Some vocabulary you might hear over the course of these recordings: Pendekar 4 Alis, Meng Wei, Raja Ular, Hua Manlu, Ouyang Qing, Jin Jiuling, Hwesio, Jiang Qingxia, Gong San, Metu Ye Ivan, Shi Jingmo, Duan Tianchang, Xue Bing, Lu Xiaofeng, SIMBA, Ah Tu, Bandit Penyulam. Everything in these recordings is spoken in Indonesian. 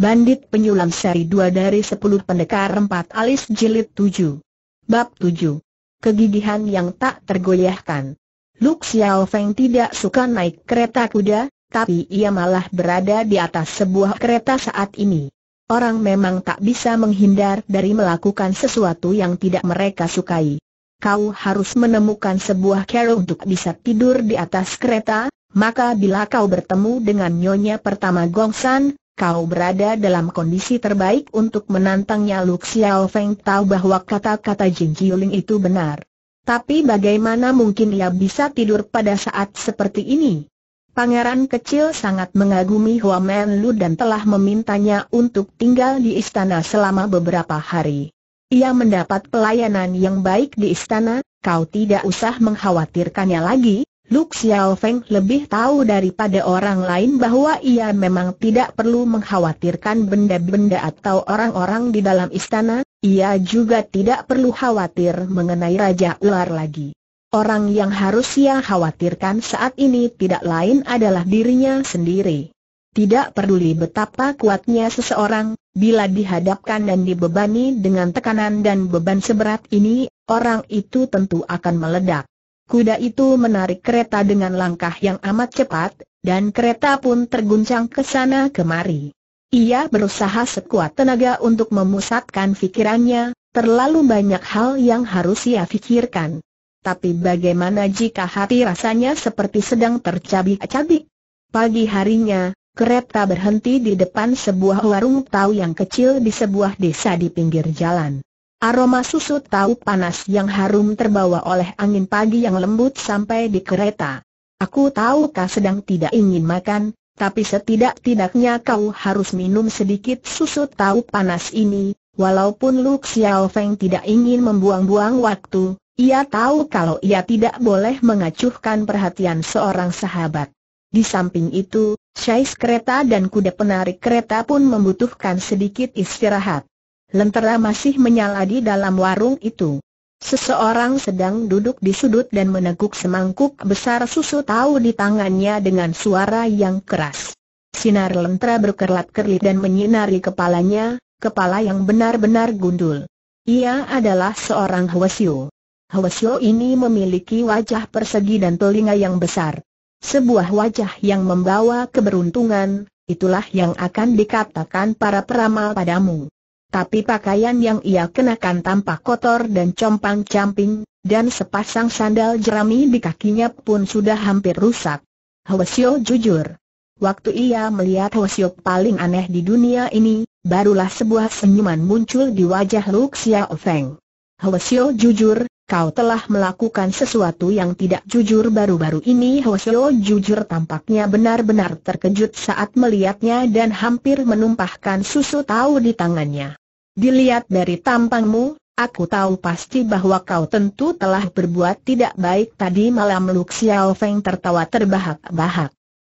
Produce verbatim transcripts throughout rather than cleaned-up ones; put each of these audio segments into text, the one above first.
Bandit Penyulam Seri dua dari sepuluh Pendekar empat Alis Jilid tujuh Bab tujuh Kegigihan yang tak tergoyahkan. Lu Xiaofeng tidak suka naik kereta kuda, tapi ia malah berada di atas sebuah kereta saat ini. Orang memang tak bisa menghindar dari melakukan sesuatu yang tidak mereka sukai. Kau harus menemukan sebuah cara untuk bisa tidur di atas kereta, maka bila kau bertemu dengan nyonya pertama Gong San, kau berada dalam kondisi terbaik untuk menantangnya. Lu Xiaofeng tahu bahwa kata-kata Jin Jiuling itu benar. Tapi bagaimana mungkin ia bisa tidur pada saat seperti ini? Pangeran kecil sangat mengagumi Hua Manlu dan telah memintanya untuk tinggal di istana selama beberapa hari. Ia mendapat pelayanan yang baik di istana, kau tidak usah mengkhawatirkannya lagi. Lu Xiaofeng lebih tahu daripada orang lain bahwa ia memang tidak perlu mengkhawatirkan benda-benda atau orang-orang di dalam istana. Ia juga tidak perlu khawatir mengenai Raja Ular lagi. Orang yang harus ia khawatirkan saat ini tidak lain adalah dirinya sendiri. Tidak peduli betapa kuatnya seseorang, bila dihadapkan dan dibebani dengan tekanan dan beban seberat ini, orang itu tentu akan meledak. Kuda itu menarik kereta dengan langkah yang amat cepat, dan kereta pun terguncang ke sana kemari. Ia berusaha sekuat tenaga untuk memusatkan pikirannya, terlalu banyak hal yang harus ia pikirkan. Tapi bagaimana jika hati rasanya seperti sedang tercabik-cabik? Pagi harinya, kereta berhenti di depan sebuah warung tahu yang kecil di sebuah desa di pinggir jalan. Aroma susu tahu panas yang harum terbawa oleh angin pagi yang lembut sampai di kereta. Aku tahu kau sedang tidak ingin makan, tapi setidak-tidaknya kau harus minum sedikit susu tahu panas ini. Walaupun Lu Xiaofeng tidak ingin membuang-buang waktu, ia tahu kalau ia tidak boleh mengacuhkan perhatian seorang sahabat. Di samping itu, sais kereta dan kuda penarik kereta pun membutuhkan sedikit istirahat. Lentera masih menyala di dalam warung itu. Seseorang sedang duduk di sudut dan meneguk semangkuk besar susu tahu di tangannya dengan suara yang keras. Sinar lentera berkerlap-kerlip dan menyinari kepalanya, kepala yang benar-benar gundul. Ia adalah seorang Hwesio. Hwesio ini memiliki wajah persegi dan telinga yang besar. Sebuah wajah yang membawa keberuntungan, itulah yang akan dikatakan para peramal padamu. Tapi pakaian yang ia kenakan tampak kotor dan compang-camping, dan sepasang sandal jerami di kakinya pun sudah hampir rusak. Hwesio jujur. Waktu ia melihat Hwesio paling aneh di dunia ini, barulah sebuah senyuman muncul di wajah Lu Xiaofeng. Hwesio jujur, kau telah melakukan sesuatu yang tidak jujur baru-baru ini. Hwesio jujur tampaknya benar-benar terkejut saat melihatnya dan hampir menumpahkan susu tahu di tangannya. Dilihat dari tampangmu, aku tahu pasti bahwa kau tentu telah berbuat tidak baik tadi malam. Lu Xiaofeng tertawa terbahak-bahak.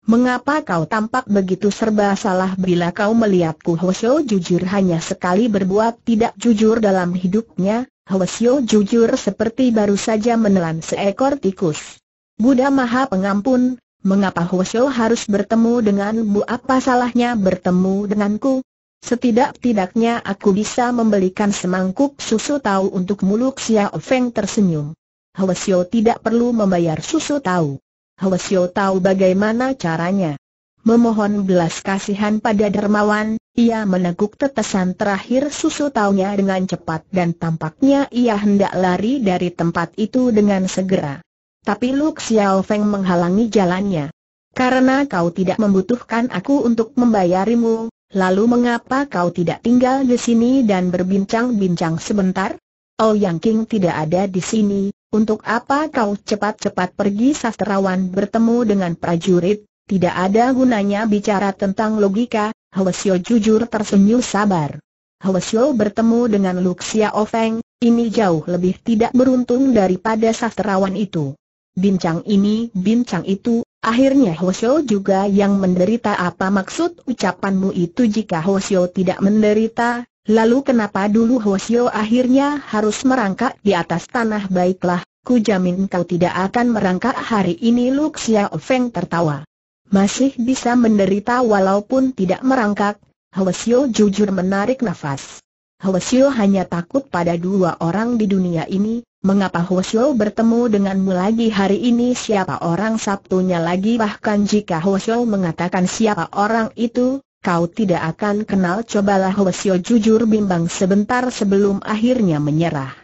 Mengapa kau tampak begitu serba salah bila kau melihatku? Hwesio jujur hanya sekali berbuat tidak jujur dalam hidupnya. Hwesio jujur seperti baru saja menelan seekor tikus. Buddha Maha Pengampun, mengapa Hwesio harus bertemu denganmu? Apa salahnya bertemu denganku? Setidak-tidaknya aku bisa membelikan semangkuk susu tahu untuk Lu Xiaofeng tersenyum. Hwesio tidak perlu membayar susu tahu. Hwesio tahu bagaimana caranya. Memohon belas kasihan pada dermawan, ia meneguk tetesan terakhir susu taunya dengan cepat dan tampaknya ia hendak lari dari tempat itu dengan segera. Tapi Lu Xiaofeng menghalangi jalannya. Karena kau tidak membutuhkan aku untuk membayarimu, lalu mengapa kau tidak tinggal di sini dan berbincang-bincang sebentar? Ouyang Qing tidak ada di sini, untuk apa kau cepat-cepat pergi? Sastrawan bertemu dengan prajurit. Tidak ada gunanya bicara tentang logika. Hwesio jujur tersenyum sabar. Hwesio bertemu dengan Lu Xiaofeng, ini jauh lebih tidak beruntung daripada sastrawan itu. Bincang ini, bincang itu, akhirnya Hwesio juga yang menderita. Apa maksud ucapanmu itu? Jika Hwesio tidak menderita, lalu kenapa dulu Hwesio akhirnya harus merangkak di atas tanah? Baiklah, ku jamin kau tidak akan merangkak hari ini. Lu Xiaofeng tertawa. Masih bisa menderita walaupun tidak merangkak, Hwesio jujur menarik nafas. Hwesio hanya takut pada dua orang di dunia ini. Mengapa Hwesio bertemu denganmu lagi hari ini? Siapa orang satunya lagi? Bahkan jika Hwesio mengatakan siapa orang itu, kau tidak akan kenal. Cobalah. Hwesio jujur bimbang sebentar sebelum akhirnya menyerah.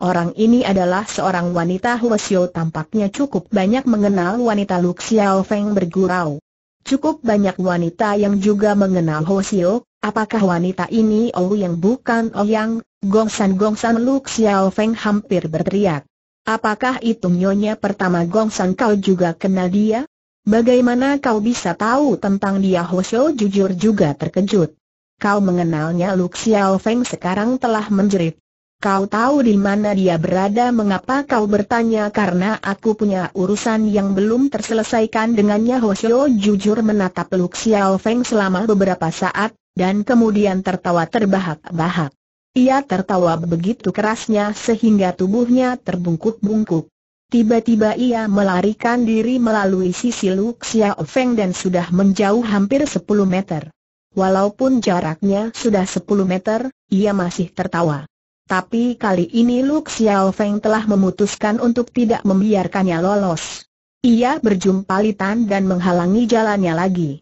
Orang ini adalah seorang wanita. Hwesio tampaknya cukup banyak mengenal wanita. Lu Xiaofeng bergurau. Cukup banyak wanita yang juga mengenal Hwesio. Apakah wanita ini Ouyang bukan Ouyang? Gong San, Gong San, Lu Xiaofeng hampir berteriak. Apakah itu nyonya pertama Gong San? Kau juga kenal dia? Bagaimana kau bisa tahu tentang dia? Hwesio jujur juga terkejut. Kau mengenalnya? Lu Xiaofeng sekarang telah menjerit. Kau tahu di mana dia berada? Mengapa kau bertanya? Karena aku punya urusan yang belum terselesaikan dengannya. Hwesio jujur menatap Lu Xiaofeng selama beberapa saat. Dan kemudian tertawa terbahak-bahak. Ia tertawa begitu kerasnya sehingga tubuhnya terbungkuk-bungkuk. Tiba-tiba ia melarikan diri melalui sisi Lu Xiaofeng dan sudah menjauh hampir sepuluh meter. Walaupun jaraknya sudah sepuluh meter, ia masih tertawa. Tapi kali ini Lu Xiaofeng telah memutuskan untuk tidak membiarkannya lolos. Ia berjumpa litan dan menghalangi jalannya lagi.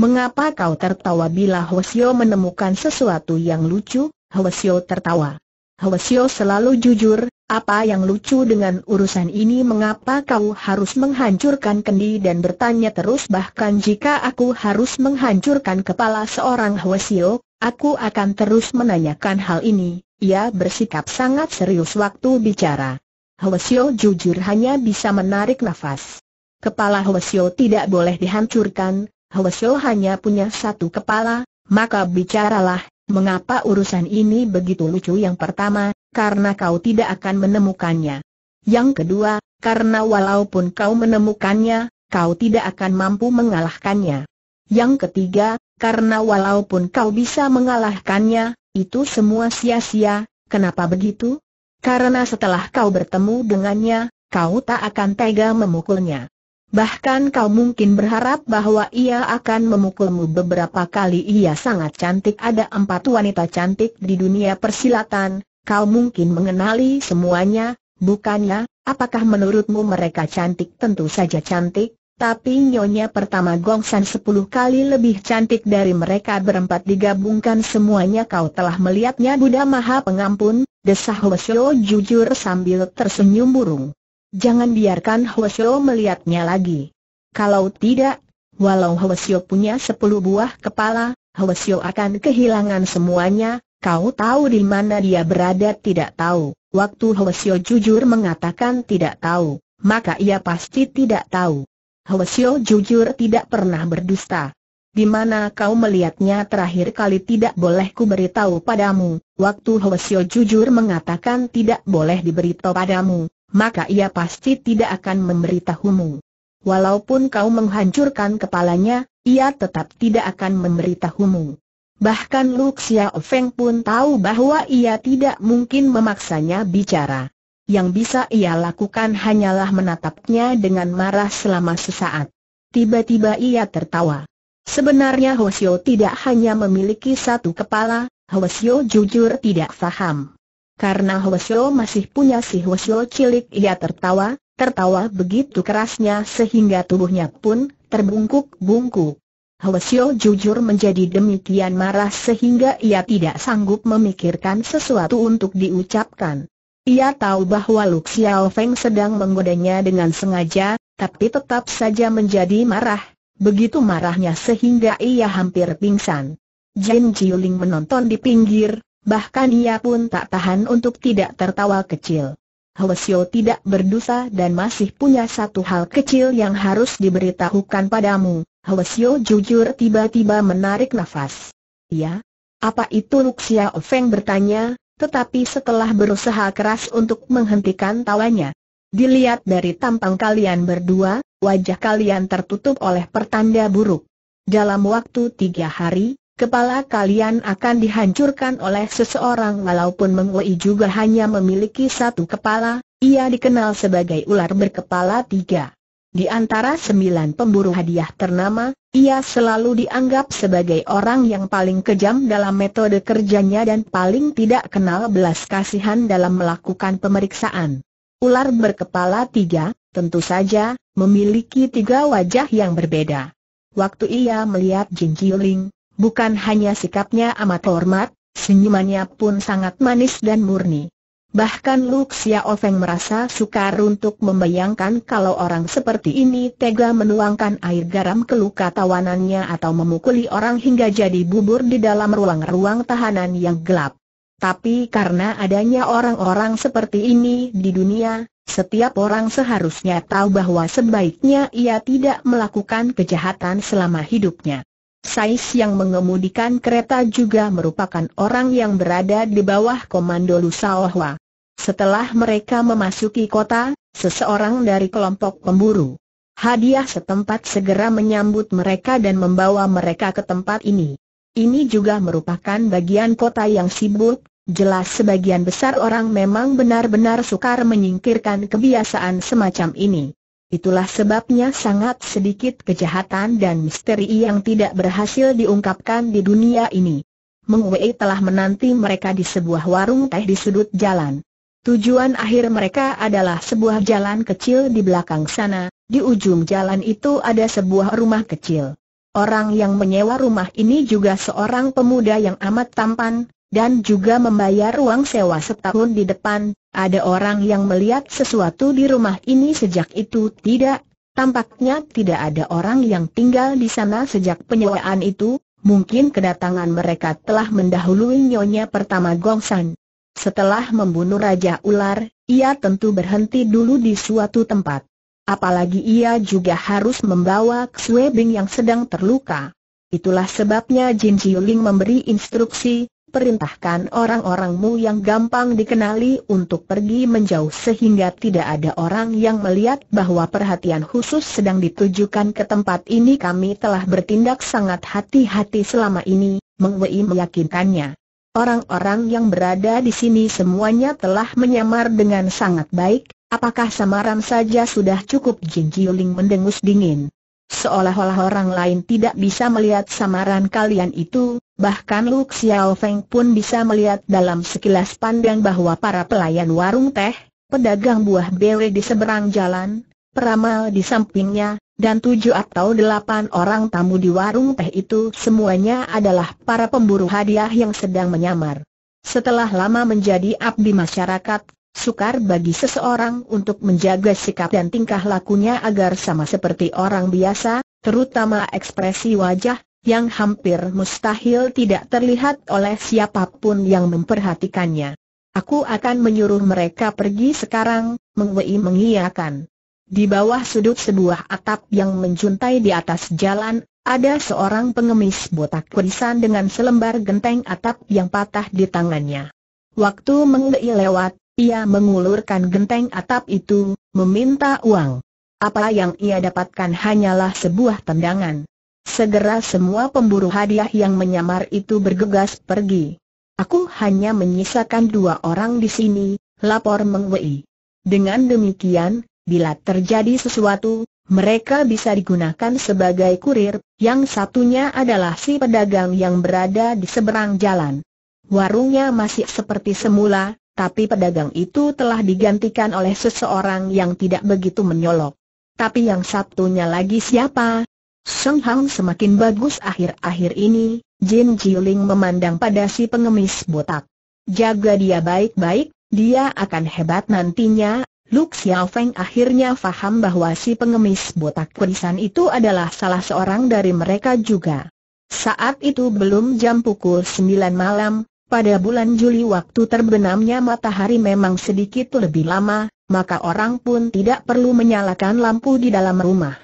Mengapa kau tertawa? Bila Hwesio menemukan sesuatu yang lucu, Hwesio tertawa. Hwesio selalu jujur. Apa yang lucu dengan urusan ini? Mengapa kau harus menghancurkan kendi dan bertanya terus? Bahkan jika aku harus menghancurkan kepala seorang Hwesio, aku akan terus menanyakan hal ini. Ia bersikap sangat serius waktu bicara. Hwesio jujur hanya bisa menarik nafas. Kepala Hwesio tidak boleh dihancurkan. Hwesio hanya punya satu kepala, maka bicaralah. Mengapa urusan ini begitu lucu? Yang pertama, karena kau tidak akan menemukannya. Yang kedua, karena walaupun kau menemukannya, kau tidak akan mampu mengalahkannya. Yang ketiga, karena walaupun kau bisa mengalahkannya, itu semua sia-sia. Kenapa begitu? Karena setelah kau bertemu dengannya, kau tak akan tega memukulnya. Bahkan kau mungkin berharap bahwa ia akan memukulmu beberapa kali. Ia sangat cantik. Ada empat wanita cantik di dunia persilatan. Kau mungkin mengenali semuanya, bukannya? Apakah menurutmu mereka cantik? Tentu saja cantik. Tapi nyonya pertama Gong San sepuluh kali lebih cantik dari mereka berempat. Digabungkan semuanya kau telah melihatnya. Buddha Maha Pengampun, desah Hwesio jujur sambil tersenyum burung. Jangan biarkan Hwesio melihatnya lagi. Kalau tidak, walau Hwesio punya sepuluh buah kepala, Hwesio akan kehilangan semuanya. Kau tahu di mana dia berada? Tidak tahu. Waktu Hwesio jujur mengatakan tidak tahu, maka ia pasti tidak tahu. Hwesio jujur tidak pernah berdusta. Di mana kau melihatnya terakhir kali? Tidak boleh ku beritahu padamu. Waktu Hwesio jujur mengatakan tidak boleh diberitahu padamu, maka ia pasti tidak akan memberitahumu. Walaupun kau menghancurkan kepalanya, ia tetap tidak akan memberitahumu. Bahkan Lu Xiaofeng pun tahu bahwa ia tidak mungkin memaksanya bicara. Yang bisa ia lakukan hanyalah menatapnya dengan marah selama sesaat. Tiba-tiba ia tertawa. Sebenarnya Hwesio tidak hanya memiliki satu kepala. Hwesio jujur tidak paham. Karena Hwesio masih punya si Hwesio cilik, ia tertawa, tertawa begitu kerasnya sehingga tubuhnya pun terbungkuk-bungkuk. Hwesio jujur menjadi demikian marah sehingga ia tidak sanggup memikirkan sesuatu untuk diucapkan. Ia tahu bahwa Lu Xiaofeng sedang menggodanya dengan sengaja, tapi tetap saja menjadi marah, begitu marahnya sehingga ia hampir pingsan. Jin Jiuling menonton di pinggir. Bahkan ia pun tak tahan untuk tidak tertawa kecil. Hwesio tidak berdosa dan masih punya satu hal kecil yang harus diberitahukan padamu. Hwesio jujur tiba-tiba menarik nafas. Ya? Apa itu? Lu Xiaofeng bertanya, tetapi setelah berusaha keras untuk menghentikan tawanya. Dilihat dari tampang kalian berdua, wajah kalian tertutup oleh pertanda buruk. Dalam waktu tiga hari, kepala kalian akan dihancurkan oleh seseorang. Walaupun Meng Wei juga hanya memiliki satu kepala, ia dikenal sebagai ular berkepala tiga. Di antara sembilan pemburu hadiah ternama, ia selalu dianggap sebagai orang yang paling kejam dalam metode kerjanya dan paling tidak kenal belas kasihan dalam melakukan pemeriksaan. Ular berkepala tiga, tentu saja, memiliki tiga wajah yang berbeda. Waktu ia melihat Jin Jiuling, bukan hanya sikapnya amat hormat, senyumannya pun sangat manis dan murni. Bahkan Lu Xiaofeng merasa sukar untuk membayangkan kalau orang seperti ini tega menuangkan air garam ke luka tawanannya atau memukuli orang hingga jadi bubur di dalam ruang-ruang tahanan yang gelap. Tapi karena adanya orang-orang seperti ini di dunia, setiap orang seharusnya tahu bahwa sebaiknya ia tidak melakukan kejahatan selama hidupnya. Sais yang mengemudikan kereta juga merupakan orang yang berada di bawah komando Lu Xiaofeng. Setelah mereka memasuki kota, seseorang dari kelompok pemburu hadiah setempat segera menyambut mereka dan membawa mereka ke tempat ini. Ini juga merupakan bagian kota yang sibuk, jelas sebagian besar orang memang benar-benar sukar menyingkirkan kebiasaan semacam ini. Itulah sebabnya sangat sedikit kejahatan dan misteri yang tidak berhasil diungkapkan di dunia ini. Meng Wei telah menanti mereka di sebuah warung teh di sudut jalan. Tujuan akhir mereka adalah sebuah jalan kecil di belakang sana. Di ujung jalan itu ada sebuah rumah kecil. Orang yang menyewa rumah ini juga seorang pemuda yang amat tampan, dan juga membayar uang sewa setahun di depan. Ada orang yang melihat sesuatu di rumah ini sejak itu tidak, tampaknya tidak ada orang yang tinggal di sana sejak penyewaan itu. Mungkin kedatangan mereka telah mendahului nyonya pertama Gong San. Setelah membunuh Raja Ular, ia tentu berhenti dulu di suatu tempat. Apalagi ia juga harus membawa Xue Bing yang sedang terluka. Itulah sebabnya Jin Jiuling memberi instruksi, perintahkan orang-orangmu yang gampang dikenali untuk pergi menjauh sehingga tidak ada orang yang melihat bahwa perhatian khusus sedang ditujukan ke tempat ini. Kami telah bertindak sangat hati-hati selama ini, Meng Wei meyakinkannya. Orang-orang yang berada di sini semuanya telah menyamar dengan sangat baik. Apakah samaran saja sudah cukup? Jin Jiuling mendengus dingin. Seolah-olah orang lain tidak bisa melihat samaran kalian itu, bahkan Lu Xiaofeng pun bisa melihat dalam sekilas pandang bahwa para pelayan warung teh, pedagang buah beri di seberang jalan, peramal di sampingnya, dan tujuh atau delapan orang tamu di warung teh itu semuanya adalah para pemburu hadiah yang sedang menyamar. Setelah lama menjadi abdi masyarakat, sukar bagi seseorang untuk menjaga sikap dan tingkah lakunya agar sama seperti orang biasa, terutama ekspresi wajah, yang hampir mustahil tidak terlihat oleh siapapun yang memperhatikannya. Aku akan menyuruh mereka pergi sekarang, Meng Wei mengiyakan. Di bawah sudut sebuah atap yang menjuntai di atas jalan, ada seorang pengemis botak kurisan dengan selembar genteng atap yang patah di tangannya. Waktu Meng Wei lewat, ia mengulurkan genteng atap itu, meminta uang. Apa yang ia dapatkan hanyalah sebuah tendangan. Segera semua pemburu hadiah yang menyamar itu bergegas pergi. Aku hanya menyisakan dua orang di sini, lapor Meng Wei. Dengan demikian, bila terjadi sesuatu, mereka bisa digunakan sebagai kurir. Yang satunya adalah si pedagang yang berada di seberang jalan. Warungnya masih seperti semula, tapi pedagang itu telah digantikan oleh seseorang yang tidak begitu menyolok. Tapi yang satunya lagi siapa? Seng Hang semakin bagus akhir-akhir ini, Jin Jiuling memandang pada si pengemis botak. Jaga dia baik-baik, dia akan hebat nantinya. Lu Xiaofeng akhirnya faham bahwa si pengemis botak kurisan itu adalah salah seorang dari mereka juga. Saat itu belum jam pukul sembilan malam. Pada bulan Juli waktu terbenamnya matahari memang sedikit lebih lama, maka orang pun tidak perlu menyalakan lampu di dalam rumah.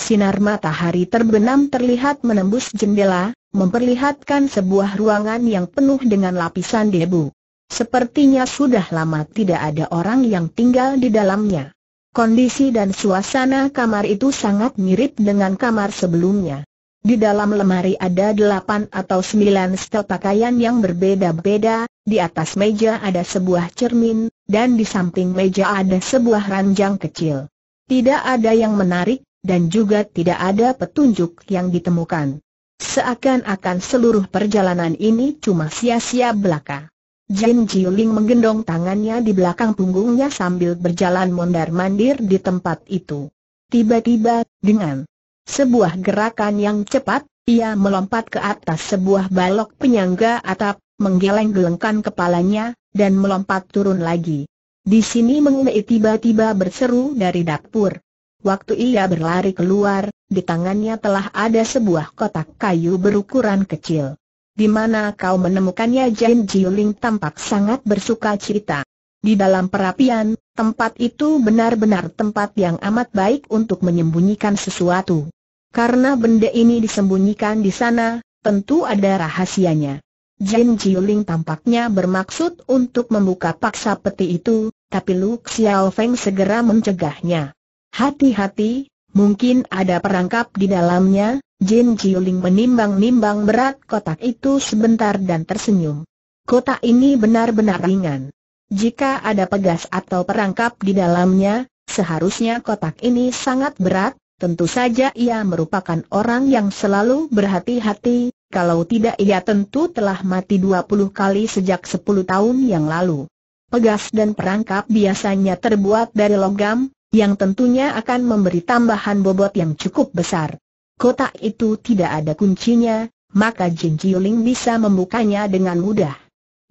Sinar matahari terbenam terlihat menembus jendela, memperlihatkan sebuah ruangan yang penuh dengan lapisan debu. Sepertinya sudah lama tidak ada orang yang tinggal di dalamnya. Kondisi dan suasana kamar itu sangat mirip dengan kamar sebelumnya. Di dalam lemari ada delapan atau sembilan setel pakaian yang berbeda-beda, di atas meja ada sebuah cermin, dan di samping meja ada sebuah ranjang kecil. Tidak ada yang menarik, dan juga tidak ada petunjuk yang ditemukan. Seakan-akan seluruh perjalanan ini cuma sia-sia belaka. Jin Jiuling menggendong tangannya di belakang punggungnya sambil berjalan mondar-mandir di tempat itu. Tiba-tiba, dengan sebuah gerakan yang cepat, ia melompat ke atas sebuah balok penyangga atap, menggeleng-gelengkan kepalanya, dan melompat turun lagi. Di sini Meng Wei tiba-tiba berseru dari dapur. Waktu ia berlari keluar, di tangannya telah ada sebuah kotak kayu berukuran kecil. Di mana kau menemukannya? Jin Jiuling tampak sangat bersuka cita. Di dalam perapian, tempat itu benar-benar tempat yang amat baik untuk menyembunyikan sesuatu. Karena benda ini disembunyikan di sana, tentu ada rahasianya. Jin Jiuling tampaknya bermaksud untuk membuka paksa peti itu, tapi Lu Xiaofeng segera mencegahnya. Hati-hati, mungkin ada perangkap di dalamnya. Jin Jiuling menimbang-nimbang berat kotak itu sebentar dan tersenyum. Kotak ini benar-benar ringan. Jika ada pegas atau perangkap di dalamnya, seharusnya kotak ini sangat berat. Tentu saja ia merupakan orang yang selalu berhati-hati, kalau tidak ia tentu telah mati dua puluh kali sejak sepuluh tahun yang lalu. Pegas dan perangkap biasanya terbuat dari logam, yang tentunya akan memberi tambahan bobot yang cukup besar. Kotak itu tidak ada kuncinya, maka Jin Jiuling bisa membukanya dengan mudah.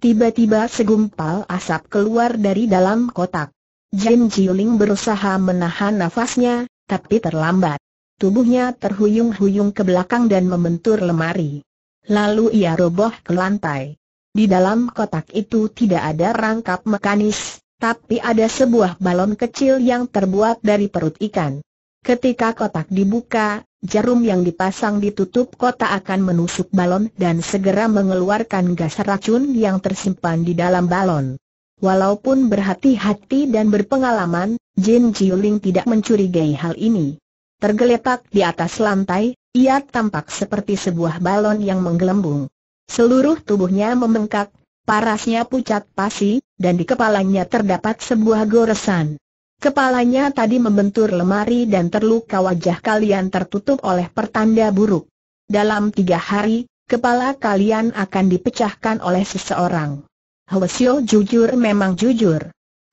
Tiba-tiba segumpal asap keluar dari dalam kotak. Jin Jiuling berusaha menahan nafasnya, tapi terlambat. Tubuhnya terhuyung-huyung ke belakang dan membentur lemari. Lalu ia roboh ke lantai. Di dalam kotak itu tidak ada rangkap mekanis, tapi ada sebuah balon kecil yang terbuat dari perut ikan. Ketika kotak dibuka, jarum yang dipasang di tutup kotak akan menusuk balon dan segera mengeluarkan gas racun yang tersimpan di dalam balon. Walaupun berhati-hati dan berpengalaman, Jin Jiuling tidak mencurigai hal ini. Tergeletak di atas lantai, ia tampak seperti sebuah balon yang menggelembung. Seluruh tubuhnya membengkak, parasnya pucat pasi, dan di kepalanya terdapat sebuah goresan. Kepalanya tadi membentur lemari dan terluka. Wajah kalian tertutup oleh pertanda buruk. Dalam tiga hari, kepala kalian akan dipecahkan oleh seseorang. Hwesio jujur memang jujur.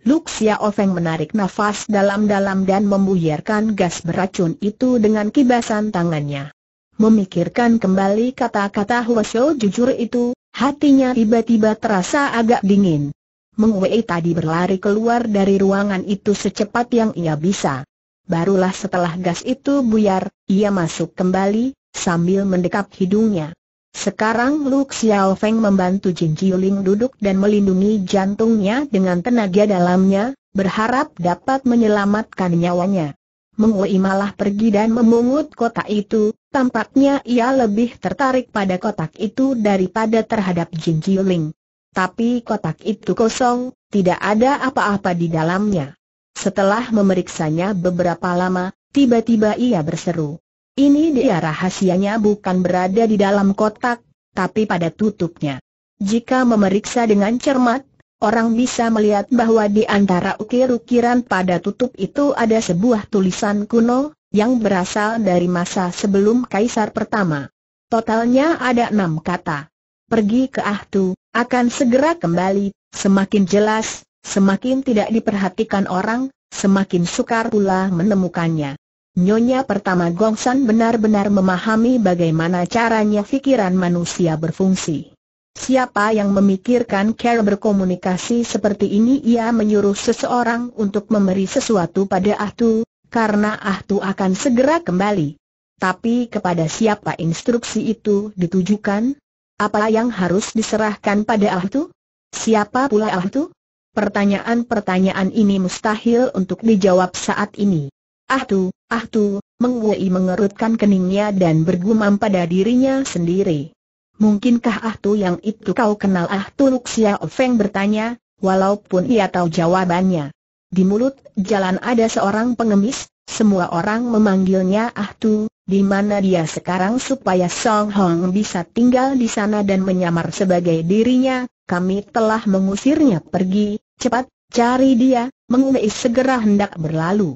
Lu Xiaofeng menarik nafas dalam-dalam dan membuyarkan gas beracun itu dengan kibasan tangannya. Memikirkan kembali kata-kata Hwesio jujur itu, hatinya tiba-tiba terasa agak dingin. Meng Wei tadi berlari keluar dari ruangan itu secepat yang ia bisa. Barulah setelah gas itu buyar, ia masuk kembali, sambil mendekap hidungnya. Sekarang Lu Xiaofeng membantu Jin Jiuling duduk dan melindungi jantungnya dengan tenaga dalamnya, berharap dapat menyelamatkan nyawanya. Meng Wei malah pergi dan memungut kotak itu. Tampaknya ia lebih tertarik pada kotak itu daripada terhadap Jin Jiuling. Tapi kotak itu kosong, tidak ada apa-apa di dalamnya. Setelah memeriksanya beberapa lama, tiba-tiba ia berseru, "Ini dia rahasianya, bukan berada di dalam kotak, tapi pada tutupnya." Jika memeriksa dengan cermat, orang bisa melihat bahwa di antara ukir-ukiran pada tutup itu ada sebuah tulisan kuno yang berasal dari masa sebelum Kaisar Pertama. Totalnya ada enam kata. Pergi ke Ah Tu, akan segera kembali. Semakin jelas, semakin tidak diperhatikan orang, semakin sukar pula menemukannya. Nyonya pertama Gong San benar-benar memahami bagaimana caranya pikiran manusia berfungsi. Siapa yang memikirkan cara berkomunikasi seperti ini? Ia menyuruh seseorang untuk memberi sesuatu pada Ah Tu, karena Ah Tu akan segera kembali. Tapi kepada siapa instruksi itu ditujukan? Apa yang harus diserahkan pada Ah Tu? Siapa pula Ah Tu? Pertanyaan-pertanyaan ini mustahil untuk dijawab saat ini. Ah Tu, Ah Tu, Meng Wei mengerutkan keningnya dan bergumam pada dirinya sendiri. Mungkinkah Ah Tu yang itu kau kenal? Ah Tu, Lu Xiaofeng bertanya, walaupun ia tahu jawabannya. Di mulut jalan ada seorang pengemis, semua orang memanggilnya Ah Tu. Di mana dia sekarang supaya Song Hong bisa tinggal di sana dan menyamar sebagai dirinya? Kami telah mengusirnya pergi. Cepat, cari dia. Meng Wei segera hendak berlalu.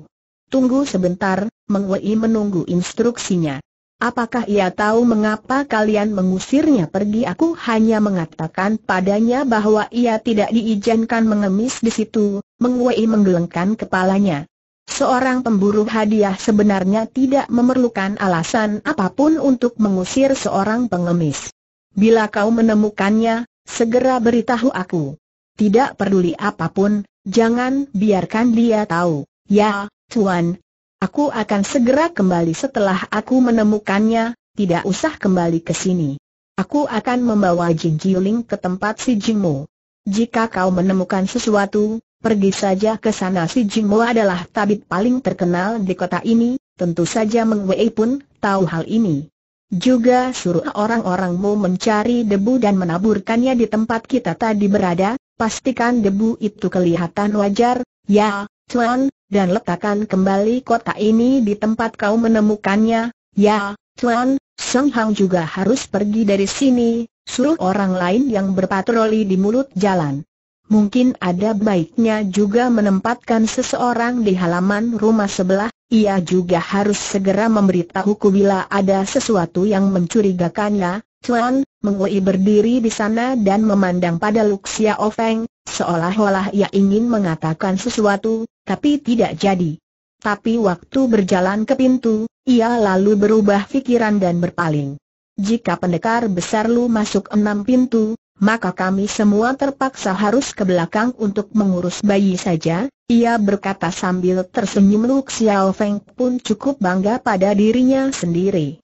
Tunggu sebentar, Meng Wei menunggu instruksinya. Apakah ia tahu mengapa kalian mengusirnya pergi? Aku hanya mengatakan padanya bahwa ia tidak diizinkan mengemis di situ. Meng Wei menggelengkan kepalanya. Seorang pemburu hadiah sebenarnya tidak memerlukan alasan apapun untuk mengusir seorang pengemis. Bila kau menemukannya, segera beritahu aku. Tidak peduli apapun, jangan biarkan dia tahu. Ya, Tuan, aku akan segera kembali setelah aku menemukannya. Tidak usah kembali ke sini. Aku akan membawa Jin Jiuling ke tempat Shi Jingmo. Jika kau menemukan sesuatu, pergi saja ke sana. Shi Jingmo adalah tabib paling terkenal di kota ini. Tentu saja Meng Wei pun tahu hal ini. Juga suruh orang-orangmu mencari debu dan menaburkannya di tempat kita tadi berada. Pastikan debu itu kelihatan wajar. Ya, Tuan. Dan letakkan kembali kotak ini di tempat kau menemukannya. Ya, Tuan. Song Hang juga harus pergi dari sini. Suruh orang lain yang berpatroli di mulut jalan. Mungkin ada baiknya juga menempatkan seseorang di halaman rumah sebelah. Ia juga harus segera memberitahuku bila ada sesuatu yang mencurigakannya. Tuan, Meng Wei berdiri di sana dan memandang pada Lu Xiaofeng, seolah-olah ia ingin mengatakan sesuatu, tapi tidak jadi. Tapi waktu berjalan ke pintu, ia lalu berubah pikiran dan berpaling. Jika pendekar besar Lu masuk enam pintu, maka kami semua terpaksa harus ke belakang untuk mengurus bayi saja. Ia berkata sambil tersenyum. Lu Xiaofeng pun cukup bangga pada dirinya sendiri.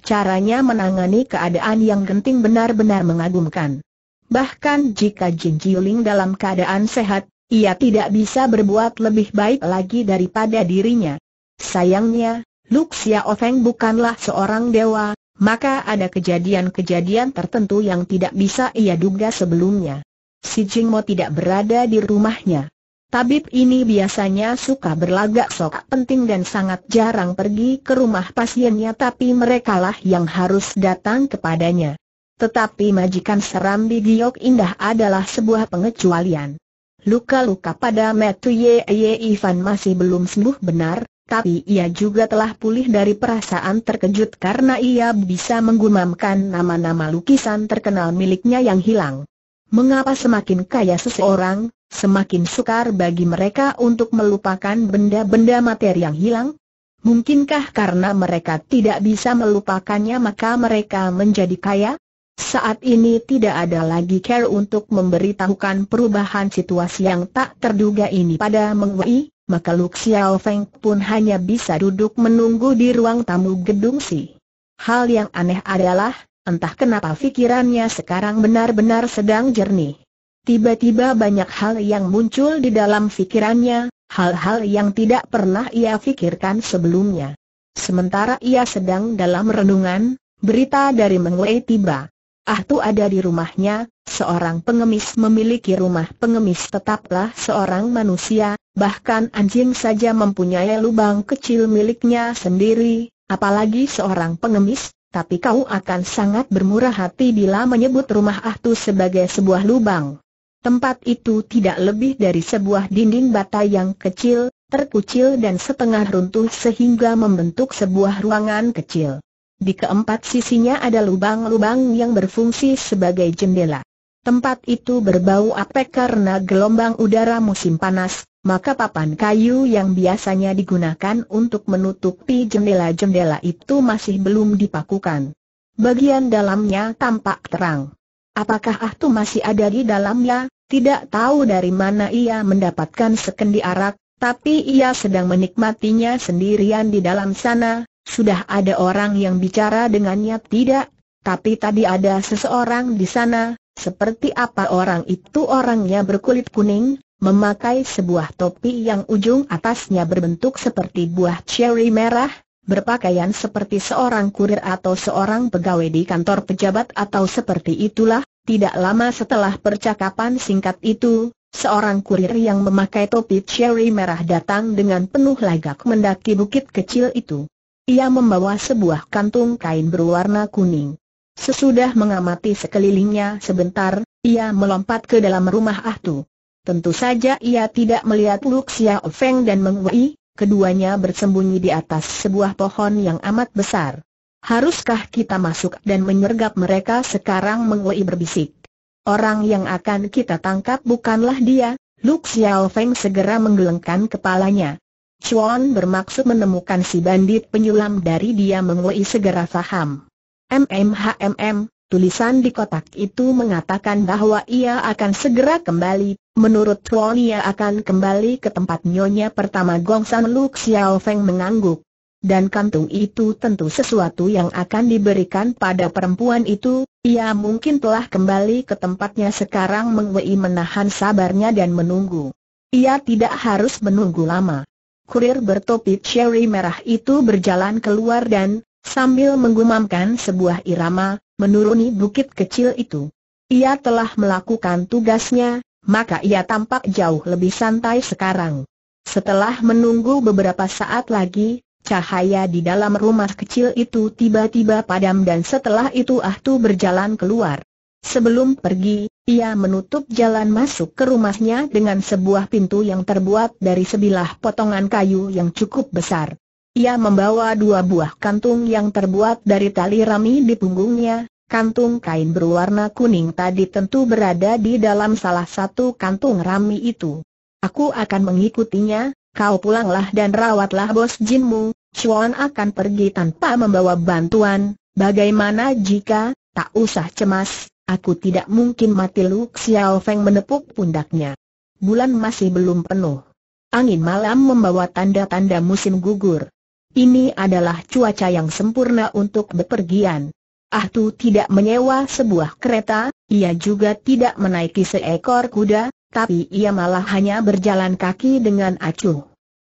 Caranya menangani keadaan yang genting benar-benar mengagumkan. Bahkan jika Jin Jiuling dalam keadaan sehat, ia tidak bisa berbuat lebih baik lagi daripada dirinya. Sayangnya, Lu Xiaofeng bukanlah seorang dewa, maka ada kejadian-kejadian tertentu yang tidak bisa ia duga sebelumnya. Shi Jingmo tidak berada di rumahnya. Tabib ini biasanya suka berlagak sok penting dan sangat jarang pergi ke rumah pasiennya, tapi merekalah yang harus datang kepadanya. Tetapi majikan seram di Giok Indah adalah sebuah pengecualian. Luka-luka pada Metu Ye Ivan masih belum sembuh benar, tapi ia juga telah pulih dari perasaan terkejut karena ia bisa menggumamkan nama-nama lukisan terkenal miliknya yang hilang. Mengapa semakin kaya seseorang, semakin sukar bagi mereka untuk melupakan benda-benda materi yang hilang? Mungkinkah karena mereka tidak bisa melupakannya maka mereka menjadi kaya? Saat ini tidak ada lagi care untuk memberitahukan perubahan situasi yang tak terduga ini pada Meng Wei, maka Lu Xiaofeng pun hanya bisa duduk menunggu di ruang tamu gedung Si. Hal yang aneh adalah, entah kenapa pikirannya sekarang benar-benar sedang jernih. Tiba-tiba banyak hal yang muncul di dalam pikirannya, hal-hal yang tidak pernah ia pikirkan sebelumnya. Sementara ia sedang dalam renungan, berita dari Meng Wei tiba. Ah Tu ada di rumahnya, seorang pengemis memiliki rumah pengemis. Tetaplah seorang manusia, bahkan anjing saja mempunyai lubang kecil miliknya sendiri, apalagi seorang pengemis. Tapi kau akan sangat bermurah hati bila menyebut rumah Ah Tu sebagai sebuah lubang. Tempat itu tidak lebih dari sebuah dinding bata yang kecil, terkucil dan setengah runtuh sehingga membentuk sebuah ruangan kecil. Di keempat sisinya ada lubang-lubang yang berfungsi sebagai jendela. Tempat itu berbau apek karena gelombang udara musim panas, maka papan kayu yang biasanya digunakan untuk menutupi jendela-jendela itu masih belum dipakukan. Bagian dalamnya tampak terang. Apakah Ah Tu masih ada di dalamnya? Tidak tahu dari mana ia mendapatkan sekendi arak, tapi ia sedang menikmatinya sendirian di dalam sana. Sudah ada orang yang bicara dengannya tidak? Tapi tadi ada seseorang di sana. Seperti apa orang itu? Orangnya berkulit kuning, memakai sebuah topi yang ujung atasnya berbentuk seperti buah ceri merah, berpakaian seperti seorang kurir atau seorang pegawai di kantor pejabat atau seperti itulah. Tidak lama setelah percakapan singkat itu, seorang kurir yang memakai topi ceri merah datang dengan penuh lagak mendaki bukit kecil itu. Ia membawa sebuah kantung kain berwarna kuning. Sesudah mengamati sekelilingnya sebentar, ia melompat ke dalam rumah Ah Tu. Tentu saja ia tidak melihat Lu Xiaofeng dan Meng Wei. keduanya bersembunyi di atas sebuah pohon yang amat besar. Haruskah kita masuk dan menyergap mereka sekarang? Meng Wei berbisik. Orang yang akan kita tangkap bukanlah dia. Lu Xiaofeng segera menggelengkan kepalanya. Chuan bermaksud menemukan si bandit penyulam dari dia. Meng Wei segera faham. MMHMM, tulisan di kotak itu mengatakan bahwa ia akan segera kembali. Menurut Chuan, ia akan kembali ke tempat nyonya pertama Gong San. Lu Xiaofeng mengangguk. Dan kantung itu tentu sesuatu yang akan diberikan pada perempuan itu. Ia mungkin telah kembali ke tempatnya sekarang. Meng Wei menahan sabarnya dan menunggu. Ia tidak harus menunggu lama. Kurir bertopi cherry merah itu berjalan keluar dan sambil menggumamkan sebuah irama, menuruni bukit kecil itu. Ia telah melakukan tugasnya, maka ia tampak jauh lebih santai sekarang. Setelah menunggu beberapa saat lagi, cahaya di dalam rumah kecil itu tiba-tiba padam dan setelah itu Ah Tu berjalan keluar. Sebelum pergi, ia menutup jalan masuk ke rumahnya dengan sebuah pintu yang terbuat dari sebilah potongan kayu yang cukup besar. Ia membawa dua buah kantung yang terbuat dari tali rami di punggungnya. Kantung kain berwarna kuning tadi tentu berada di dalam salah satu kantung rami itu. Aku akan mengikutinya, kau pulanglah dan rawatlah bos Jinmu. Chuan akan pergi tanpa membawa bantuan, bagaimana jika, tak usah cemas, aku tidak mungkin mati. Lu Xiaofeng menepuk pundaknya. Bulan masih belum penuh. Angin malam membawa tanda-tanda musim gugur. Ini adalah cuaca yang sempurna untuk bepergian. Ah Tu tidak menyewa sebuah kereta, ia juga tidak menaiki seekor kuda, tapi ia malah hanya berjalan kaki dengan acuh.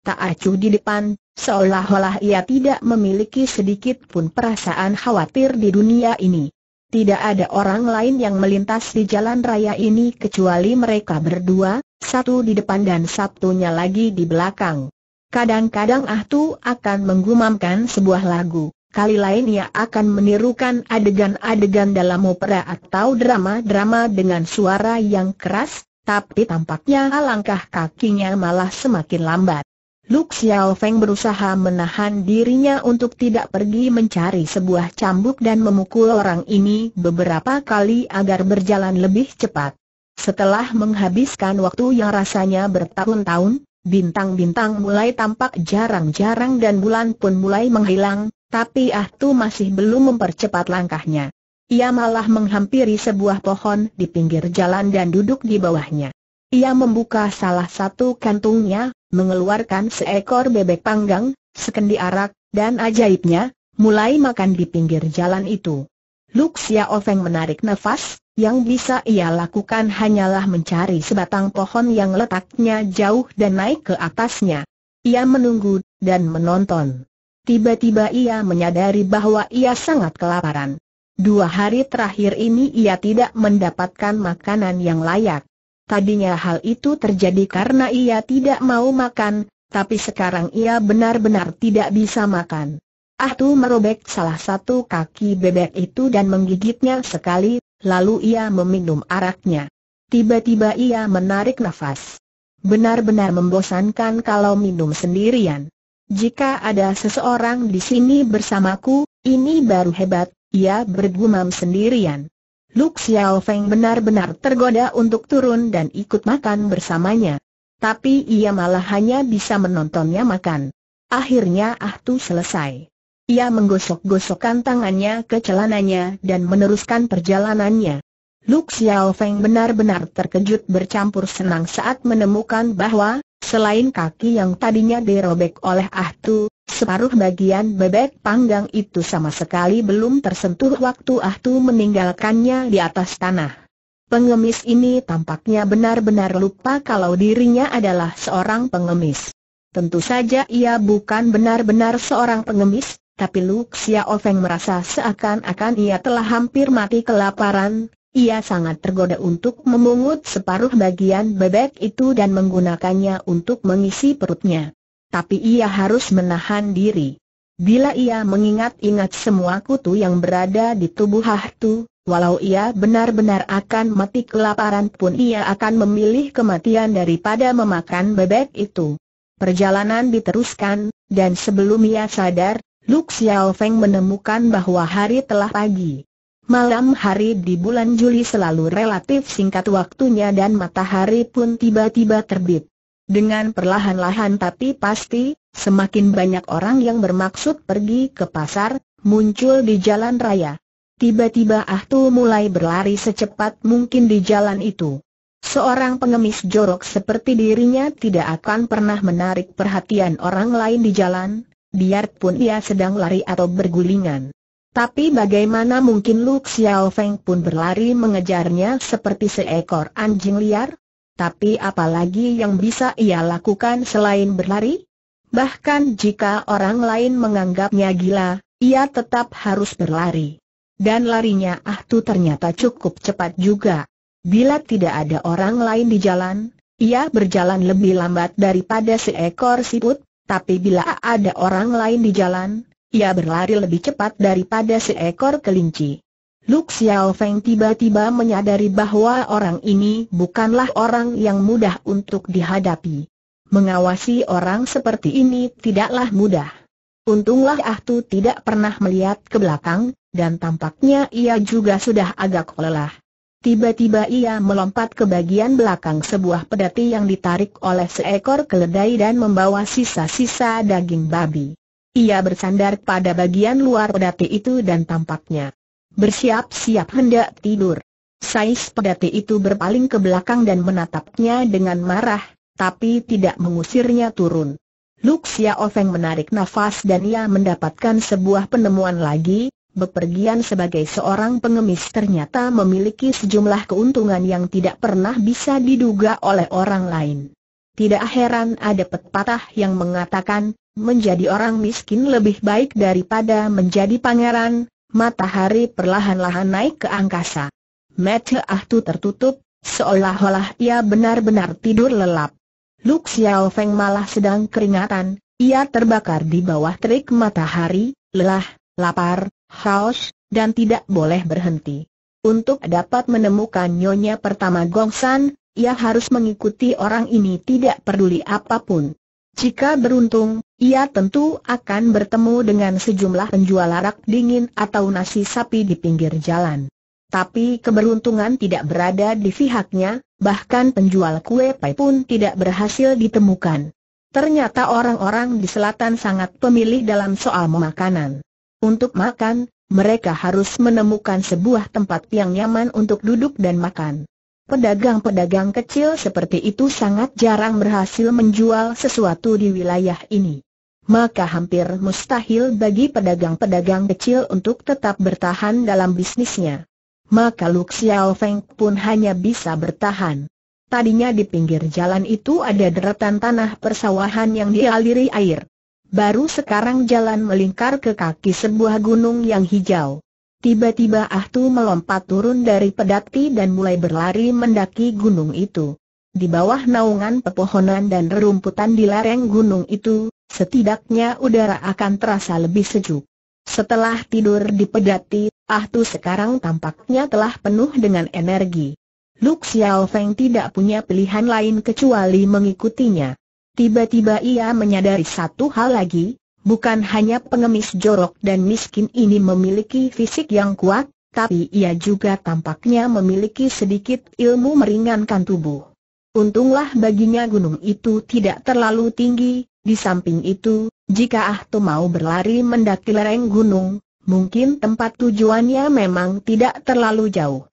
Tak acuh di depan, seolah-olah ia tidak memiliki sedikit pun perasaan khawatir di dunia ini. Tidak ada orang lain yang melintas di jalan raya ini kecuali mereka berdua, satu di depan dan satunya lagi di belakang. Kadang-kadang Ah Tu akan menggumamkan sebuah lagu, kali lain ia akan menirukan adegan-adegan dalam opera atau drama-drama dengan suara yang keras, tapi tampaknya langkah kakinya malah semakin lambat. Lu Xiaofeng berusaha menahan dirinya untuk tidak pergi mencari sebuah cambuk dan memukul orang ini beberapa kali agar berjalan lebih cepat. Setelah menghabiskan waktu yang rasanya bertahun-tahun, bintang-bintang mulai tampak jarang-jarang dan bulan pun mulai menghilang, tapi Ah Tu masih belum mempercepat langkahnya. Ia malah menghampiri sebuah pohon di pinggir jalan dan duduk di bawahnya. Ia membuka salah satu kantungnya, mengeluarkan seekor bebek panggang, sekendi arak, dan ajaibnya, mulai makan di pinggir jalan itu. Lu Xiaofeng menarik nafas. Yang bisa ia lakukan hanyalah mencari sebatang pohon yang letaknya jauh dan naik ke atasnya. Ia menunggu dan menonton. Tiba-tiba ia menyadari bahwa ia sangat kelaparan. Dua hari terakhir ini ia tidak mendapatkan makanan yang layak. Tadinya hal itu terjadi karena ia tidak mau makan, tapi sekarang ia benar-benar tidak bisa makan. Ah Tu merobek salah satu kaki bebek itu dan menggigitnya sekali. Lalu ia meminum araknya. Tiba-tiba ia menarik nafas. Benar-benar membosankan kalau minum sendirian. Jika ada seseorang di sini bersamaku, ini baru hebat, ia bergumam sendirian. Lu Xiaofeng benar-benar tergoda untuk turun dan ikut makan bersamanya. Tapi ia malah hanya bisa menontonnya makan. Akhirnya Ah Tu selesai. Ia menggosok-gosokkan tangannya ke celananya dan meneruskan perjalanannya. Lu Xiaofeng benar-benar terkejut bercampur senang saat menemukan bahwa, selain kaki yang tadinya dirobek oleh Ah Tu, separuh bagian bebek panggang itu sama sekali belum tersentuh waktu Ah Tu meninggalkannya di atas tanah. Pengemis ini tampaknya benar-benar lupa kalau dirinya adalah seorang pengemis. Tentu saja ia bukan benar-benar seorang pengemis. Tapi Lu Xiaofeng merasa seakan-akan ia telah hampir mati kelaparan. Ia sangat tergoda untuk memungut separuh bagian bebek itu dan menggunakannya untuk mengisi perutnya. Tapi ia harus menahan diri. Bila ia mengingat-ingat semua kutu yang berada di tubuh Ah Tu, walau ia benar-benar akan mati kelaparan pun ia akan memilih kematian daripada memakan bebek itu. Perjalanan diteruskan, dan sebelum ia sadar, Lu Xiaofeng menemukan bahwa hari telah pagi. Malam hari di bulan Juli selalu relatif singkat waktunya dan matahari pun tiba-tiba terbit. Dengan perlahan-lahan tapi pasti, semakin banyak orang yang bermaksud pergi ke pasar, muncul di jalan raya. Tiba-tiba Ah Tu mulai berlari secepat mungkin di jalan itu. Seorang pengemis jorok seperti dirinya tidak akan pernah menarik perhatian orang lain di jalan, biarpun ia sedang lari atau bergulingan. Tapi bagaimana mungkin Lu Xiaofeng pun berlari mengejarnya seperti seekor anjing liar? Tapi apalagi yang bisa ia lakukan selain berlari? Bahkan jika orang lain menganggapnya gila, ia tetap harus berlari. Dan larinya Ah Tu ternyata cukup cepat juga. Bila tidak ada orang lain di jalan, ia berjalan lebih lambat daripada seekor siput, tapi bila ada orang lain di jalan, ia berlari lebih cepat daripada seekor kelinci. Lu Xiaofeng tiba-tiba menyadari bahwa orang ini bukanlah orang yang mudah untuk dihadapi. Mengawasi orang seperti ini tidaklah mudah. Untunglah Ah Tu tidak pernah melihat ke belakang, dan tampaknya ia juga sudah agak lelah. Tiba-tiba ia melompat ke bagian belakang sebuah pedati yang ditarik oleh seekor keledai dan membawa sisa-sisa daging babi. Ia bersandar pada bagian luar pedati itu dan tampaknya bersiap-siap hendak tidur. Sais pedati itu berpaling ke belakang dan menatapnya dengan marah, tapi tidak mengusirnya turun. Lu Xiaofeng menarik nafas dan ia mendapatkan sebuah penemuan lagi. Bepergian sebagai seorang pengemis ternyata memiliki sejumlah keuntungan yang tidak pernah bisa diduga oleh orang lain. Tidak heran ada pepatah yang mengatakan, menjadi orang miskin lebih baik daripada menjadi pangeran. Matahari perlahan-lahan naik ke angkasa. Mata Ah Tu tertutup, seolah-olah ia benar-benar tidur lelap. Lu Xiaofeng malah sedang keringatan, ia terbakar di bawah terik matahari, lelah, lapar, haus, dan tidak boleh berhenti. Untuk dapat menemukan nyonya pertama Gong San, ia harus mengikuti orang ini tidak peduli apapun. Jika beruntung, ia tentu akan bertemu dengan sejumlah penjual arak dingin atau nasi sapi di pinggir jalan. Tapi keberuntungan tidak berada di pihaknya, bahkan penjual kue pai pun tidak berhasil ditemukan. Ternyata orang-orang di selatan sangat pemilih dalam soal makanan. Untuk makan, mereka harus menemukan sebuah tempat yang nyaman untuk duduk dan makan. Pedagang-pedagang kecil seperti itu sangat jarang berhasil menjual sesuatu di wilayah ini. Maka hampir mustahil bagi pedagang-pedagang kecil untuk tetap bertahan dalam bisnisnya. Maka Lu Xiaofeng pun hanya bisa bertahan. Tadinya di pinggir jalan itu ada deretan tanah persawahan yang dialiri air. Baru sekarang jalan melingkar ke kaki sebuah gunung yang hijau. Tiba-tiba Ah Tu melompat turun dari pedati dan mulai berlari mendaki gunung itu. Di bawah naungan pepohonan dan rerumputan di lereng gunung itu, setidaknya udara akan terasa lebih sejuk. Setelah tidur di pedati, Ah Tu sekarang tampaknya telah penuh dengan energi. Lu Xiaofeng tidak punya pilihan lain kecuali mengikutinya. Tiba-tiba ia menyadari satu hal lagi. Bukan hanya pengemis jorok dan miskin ini memiliki fisik yang kuat, tapi ia juga tampaknya memiliki sedikit ilmu meringankan tubuh. Untunglah baginya gunung itu tidak terlalu tinggi. Di samping itu, jika Ah Tu mau berlari mendaki lereng gunung, mungkin tempat tujuannya memang tidak terlalu jauh.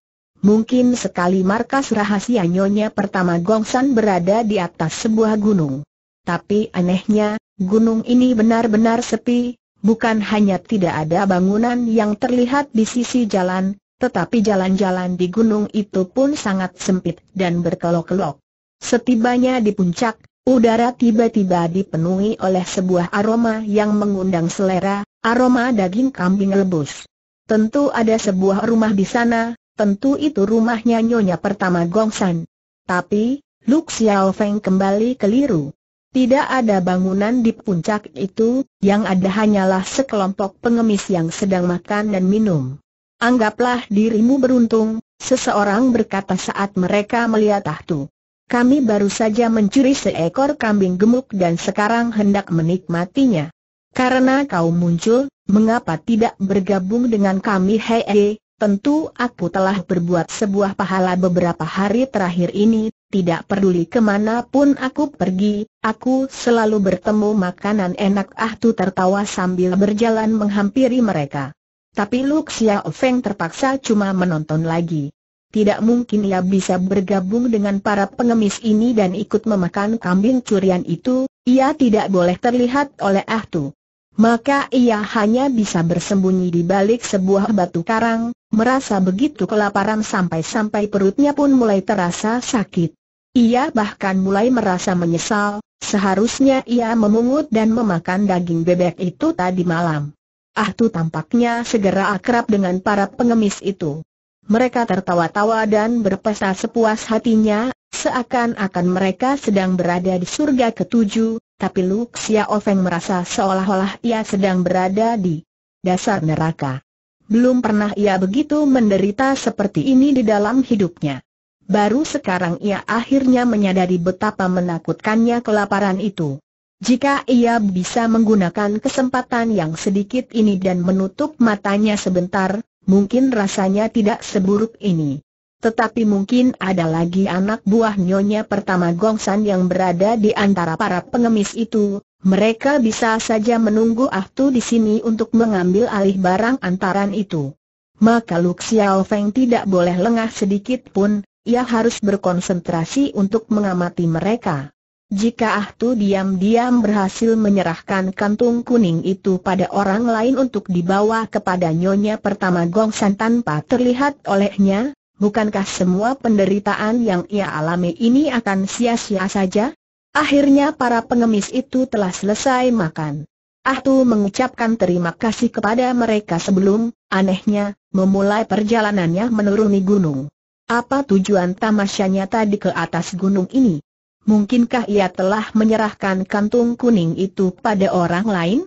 Mungkin sekali markas rahasia nyonya pertama Gong San berada di atas sebuah gunung. Tapi anehnya, gunung ini benar-benar sepi. Bukan hanya tidak ada bangunan yang terlihat di sisi jalan, tetapi jalan-jalan di gunung itu pun sangat sempit dan berkelok-kelok. Setibanya di puncak, udara tiba-tiba dipenuhi oleh sebuah aroma yang mengundang selera, aroma daging kambing rebus. Tentu ada sebuah rumah di sana, tentu itu rumahnya nyonya pertama Gong San. Tapi, Lu Xiaofeng kembali keliru. Tidak ada bangunan di puncak itu, yang ada hanyalah sekelompok pengemis yang sedang makan dan minum. Anggaplah dirimu beruntung, seseorang berkata saat mereka melihat Ah Tu. Kami baru saja mencuri seekor kambing gemuk dan sekarang hendak menikmatinya. Karena kau muncul, mengapa tidak bergabung dengan kami? Hei, tentu aku telah berbuat sebuah pahala beberapa hari terakhir ini. Tidak peduli kemanapun aku pergi, aku selalu bertemu makanan enak. Ah Tu tertawa sambil berjalan menghampiri mereka. Tapi Lu Xiaofeng terpaksa cuma menonton lagi. Tidak mungkin ia bisa bergabung dengan para pengemis ini dan ikut memakan kambing curian itu. Ia tidak boleh terlihat oleh Ah Tu. Maka ia hanya bisa bersembunyi di balik sebuah batu karang, merasa begitu kelaparan sampai-sampai perutnya pun mulai terasa sakit. Ia bahkan mulai merasa menyesal, seharusnya ia memungut dan memakan daging bebek itu tadi malam. Ah Tu tampaknya segera akrab dengan para pengemis itu. Mereka tertawa-tawa dan berpesta sepuas hatinya, seakan-akan mereka sedang berada di surga ketujuh. Tapi Lu Xiaofeng merasa seolah-olah ia sedang berada di dasar neraka. Belum pernah ia begitu menderita seperti ini di dalam hidupnya. Baru sekarang ia akhirnya menyadari betapa menakutkannya kelaparan itu. Jika ia bisa menggunakan kesempatan yang sedikit ini dan menutup matanya sebentar, mungkin rasanya tidak seburuk ini. Tetapi mungkin ada lagi anak buah nyonya pertama Gong San yang berada di antara para pengemis itu. Mereka bisa saja menunggu Ah Tu di sini untuk mengambil alih barang antaran itu. Maka Lu Xiaofeng tidak boleh lengah sedikit pun. Ia harus berkonsentrasi untuk mengamati mereka. Jika Ah Tu diam-diam berhasil menyerahkan kantung kuning itu pada orang lain untuk dibawa kepada nyonya pertama Gong San tanpa terlihat olehnya, bukankah semua penderitaan yang ia alami ini akan sia-sia saja? Akhirnya para pengemis itu telah selesai makan. Ah Tu mengucapkan terima kasih kepada mereka sebelum, anehnya, memulai perjalanannya menuruni gunung. Apa tujuan tamasyanya tadi ke atas gunung ini? Mungkinkah ia telah menyerahkan kantung kuning itu pada orang lain?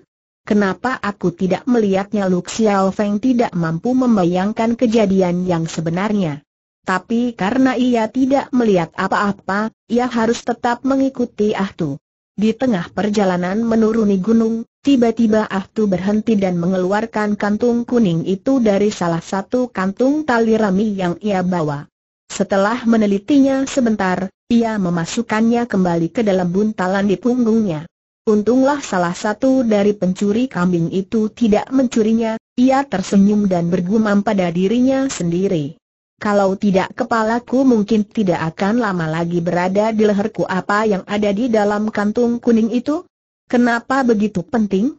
Kenapa aku tidak melihatnya? Lu Xiaofeng tidak mampu membayangkan kejadian yang sebenarnya. Tapi karena ia tidak melihat apa-apa, ia harus tetap mengikuti Ah Tu. Di tengah perjalanan menuruni gunung, tiba-tiba Ah Tu berhenti dan mengeluarkan kantung kuning itu dari salah satu kantung tali rami yang ia bawa. Setelah menelitinya sebentar, ia memasukkannya kembali ke dalam buntalan di punggungnya. Untunglah salah satu dari pencuri kambing itu tidak mencurinya. Ia tersenyum dan bergumam pada dirinya sendiri. Kalau tidak, kepalaku mungkin tidak akan lama lagi berada di leherku. Apa yang ada di dalam kantung kuning itu? Kenapa begitu penting?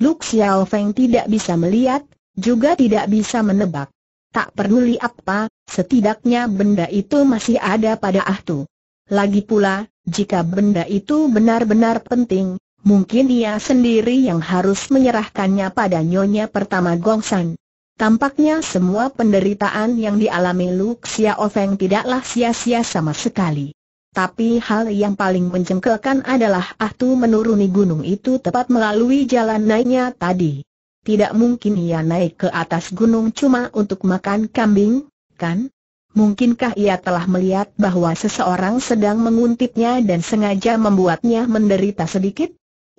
Lu Xiaofeng tidak bisa melihat, juga tidak bisa menebak. Tak peduli apa, setidaknya benda itu masih ada pada Ah Tu. Lagi pula, jika benda itu benar-benar penting, mungkin ia sendiri yang harus menyerahkannya pada nyonya pertama Gong San. Tampaknya semua penderitaan yang dialami Lu Xiaofeng tidaklah sia-sia sama sekali. Tapi hal yang paling mencengkelkan adalah Ah Tu menuruni gunung itu tepat melalui jalan naiknya tadi. Tidak mungkin ia naik ke atas gunung cuma untuk makan kambing, kan? Mungkinkah ia telah melihat bahwa seseorang sedang menguntitnya dan sengaja membuatnya menderita sedikit?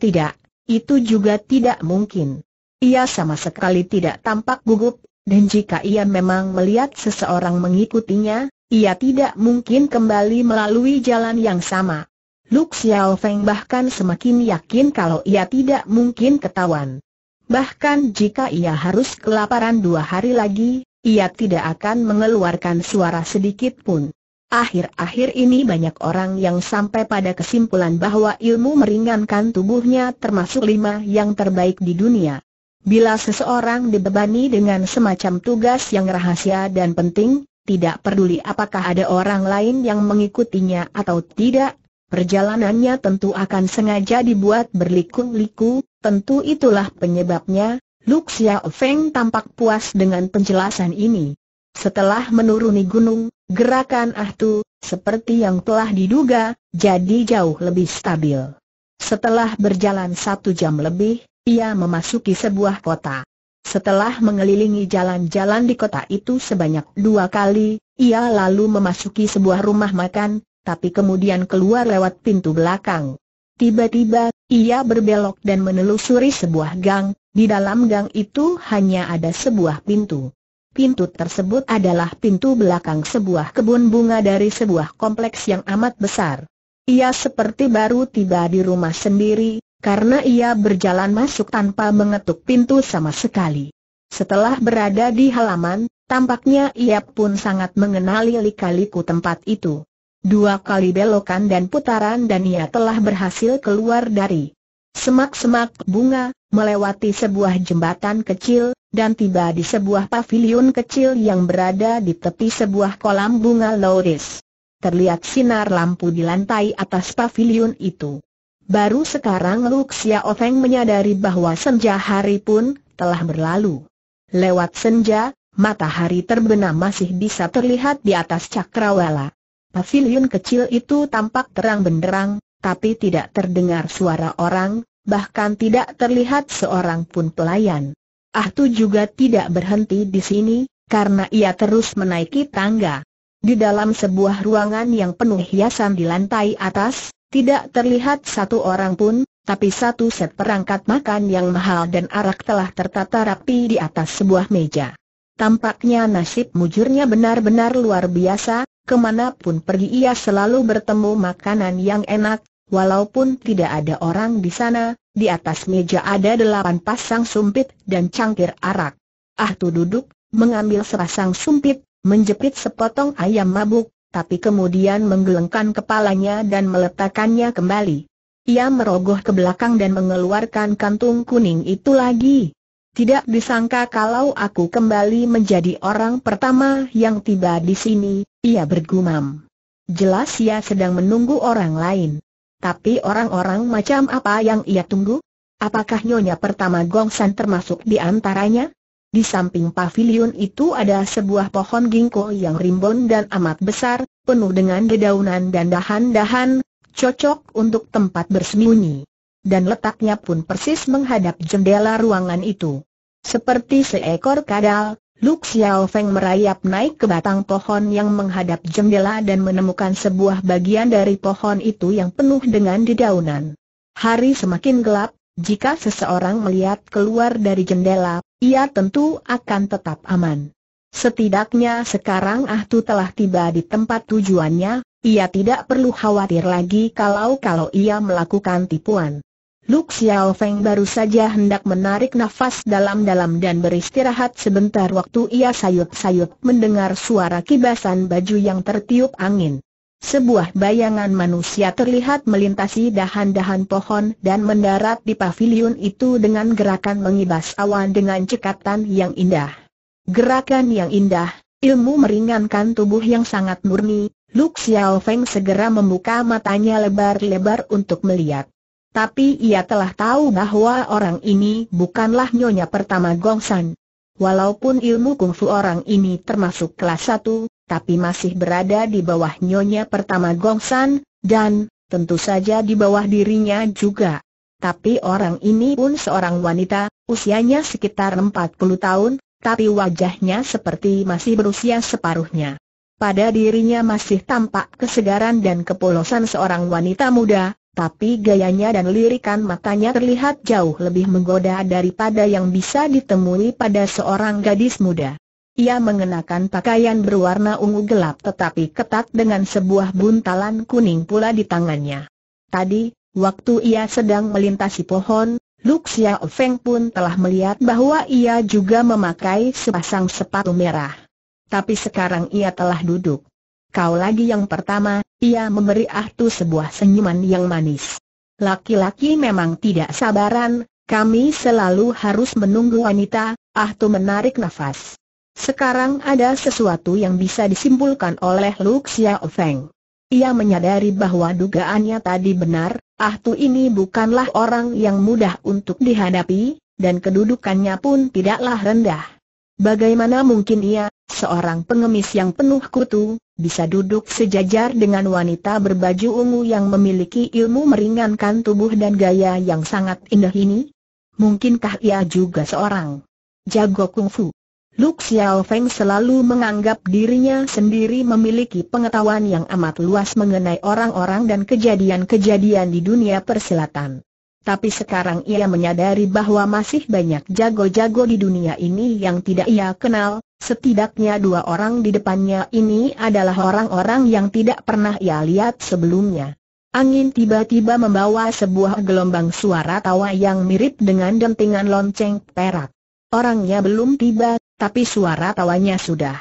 Tidak, itu juga tidak mungkin. Ia sama sekali tidak tampak gugup, dan jika ia memang melihat seseorang mengikutinya, ia tidak mungkin kembali melalui jalan yang sama. Lu Xiaofeng bahkan semakin yakin kalau ia tidak mungkin ketahuan. Bahkan jika ia harus kelaparan dua hari lagi, ia tidak akan mengeluarkan suara sedikit pun. Akhir-akhir ini banyak orang yang sampai pada kesimpulan bahwa ilmu meringankan tubuhnya termasuk lima yang terbaik di dunia. Bila seseorang dibebani dengan semacam tugas yang rahasia dan penting, tidak peduli apakah ada orang lain yang mengikutinya atau tidak, perjalanannya tentu akan sengaja dibuat berliku-liku. Tentu itulah penyebabnya Lu Xiaofeng tampak puas dengan penjelasan ini. Setelah menuruni gunung, gerakan Ah Tu, seperti yang telah diduga, jadi jauh lebih stabil. Setelah berjalan satu jam lebih, ia memasuki sebuah kota. Setelah mengelilingi jalan-jalan di kota itu sebanyak dua kali, ia lalu memasuki sebuah rumah makan, tapi kemudian keluar lewat pintu belakang. Tiba-tiba, ia berbelok dan menelusuri sebuah gang. Di dalam gang itu hanya ada sebuah pintu. Pintu tersebut adalah pintu belakang sebuah kebun bunga dari sebuah kompleks yang amat besar. Ia seperti baru tiba di rumah sendiri, karena ia berjalan masuk tanpa mengetuk pintu sama sekali. Setelah berada di halaman, tampaknya ia pun sangat mengenali lika-liku tempat itu. Dua kali belokan dan putaran dan ia telah berhasil keluar dari semak-semak bunga, melewati sebuah jembatan kecil, dan tiba di sebuah paviliun kecil yang berada di tepi sebuah kolam bunga loris. Terlihat sinar lampu di lantai atas paviliun itu. Baru sekarang Lu Xiaofeng menyadari bahwa senja hari pun telah berlalu. Lewat senja, matahari terbenam masih bisa terlihat di atas cakrawala. Paviliun kecil itu tampak terang benderang, tapi tidak terdengar suara orang, bahkan tidak terlihat seorang pun pelayan. Ah Tu juga tidak berhenti di sini, karena ia terus menaiki tangga. Di dalam sebuah ruangan yang penuh hiasan di lantai atas, tidak terlihat satu orang pun, tapi satu set perangkat makan yang mahal dan arak telah tertata rapi di atas sebuah meja. Tampaknya nasib mujurnya benar-benar luar biasa. Kemanapun pergi ia selalu bertemu makanan yang enak, walaupun tidak ada orang di sana. Di atas meja ada delapan pasang sumpit dan cangkir arak. Ah Tu duduk, mengambil sepasang sumpit, menjepit sepotong ayam mabuk, tapi kemudian menggelengkan kepalanya dan meletakkannya kembali. Ia merogoh ke belakang dan mengeluarkan kantung kuning itu lagi. Tidak disangka kalau aku kembali menjadi orang pertama yang tiba di sini, ia bergumam. Jelas ia sedang menunggu orang lain. Tapi orang-orang macam apa yang ia tunggu? Apakah nyonya pertama Gong San termasuk di antaranya? Di samping paviliun itu ada sebuah pohon ginkgo yang rimbun dan amat besar, penuh dengan dedaunan dan dahan-dahan, cocok untuk tempat bersembunyi. Dan letaknya pun persis menghadap jendela ruangan itu. Seperti seekor kadal, Lu Xiaofeng merayap naik ke batang pohon yang menghadap jendela dan menemukan sebuah bagian dari pohon itu yang penuh dengan dedaunan. Hari semakin gelap, jika seseorang melihat keluar dari jendela, ia tentu akan tetap aman. Setidaknya sekarang Ah Tu telah tiba di tempat tujuannya, ia tidak perlu khawatir lagi kalau-kalau ia melakukan tipuan. Lu Xiaofeng baru saja hendak menarik nafas dalam-dalam dan beristirahat sebentar waktu ia sayup-sayup mendengar suara kibasan baju yang tertiup angin. Sebuah bayangan manusia terlihat melintasi dahan-dahan pohon dan mendarat di paviliun itu dengan gerakan mengibas awan dengan cekatan yang indah. Gerakan yang indah, ilmu meringankan tubuh yang sangat murni. Lu Xiaofeng segera membuka matanya lebar-lebar untuk melihat. Tapi ia telah tahu bahwa orang ini bukanlah nyonya pertama Gong San. Walaupun ilmu kungfu orang ini termasuk kelas satu, tapi masih berada di bawah nyonya pertama Gong San, dan tentu saja di bawah dirinya juga. Tapi orang ini pun seorang wanita, usianya sekitar empat puluh tahun, tapi wajahnya seperti masih berusia separuhnya. Pada dirinya masih tampak kesegaran dan kepolosan seorang wanita muda, tapi gayanya dan lirikan matanya terlihat jauh lebih menggoda daripada yang bisa ditemui pada seorang gadis muda. Ia mengenakan pakaian berwarna ungu gelap tetapi ketat dengan sebuah buntalan kuning pula di tangannya. Tadi, waktu ia sedang melintasi pohon, Lu Xiaofeng pun telah melihat bahwa ia juga memakai sepasang sepatu merah. Tapi sekarang ia telah duduk. Kau lagi yang pertama, ia memberi Ah Tu sebuah senyuman yang manis. Laki-laki memang tidak sabaran, kami selalu harus menunggu wanita. Ah Tu menarik nafas. Sekarang ada sesuatu yang bisa disimpulkan oleh Lu Xiaofeng. Ia menyadari bahwa dugaannya tadi benar, Ah Tu ini bukanlah orang yang mudah untuk dihadapi, dan kedudukannya pun tidaklah rendah. Bagaimana mungkin ia, seorang pengemis yang penuh kutu, bisa duduk sejajar dengan wanita berbaju ungu yang memiliki ilmu meringankan tubuh dan gaya yang sangat indah ini? Mungkinkah ia juga seorang jago kungfu? Lu Xiaofeng selalu menganggap dirinya sendiri memiliki pengetahuan yang amat luas mengenai orang-orang dan kejadian-kejadian di dunia persilatan. Tapi sekarang ia menyadari bahwa masih banyak jago-jago di dunia ini yang tidak ia kenal. Setidaknya dua orang di depannya ini adalah orang-orang yang tidak pernah ia lihat sebelumnya. Angin tiba-tiba membawa sebuah gelombang suara tawa yang mirip dengan dentingan lonceng perak. Orangnya belum tiba, tapi suara tawanya sudah.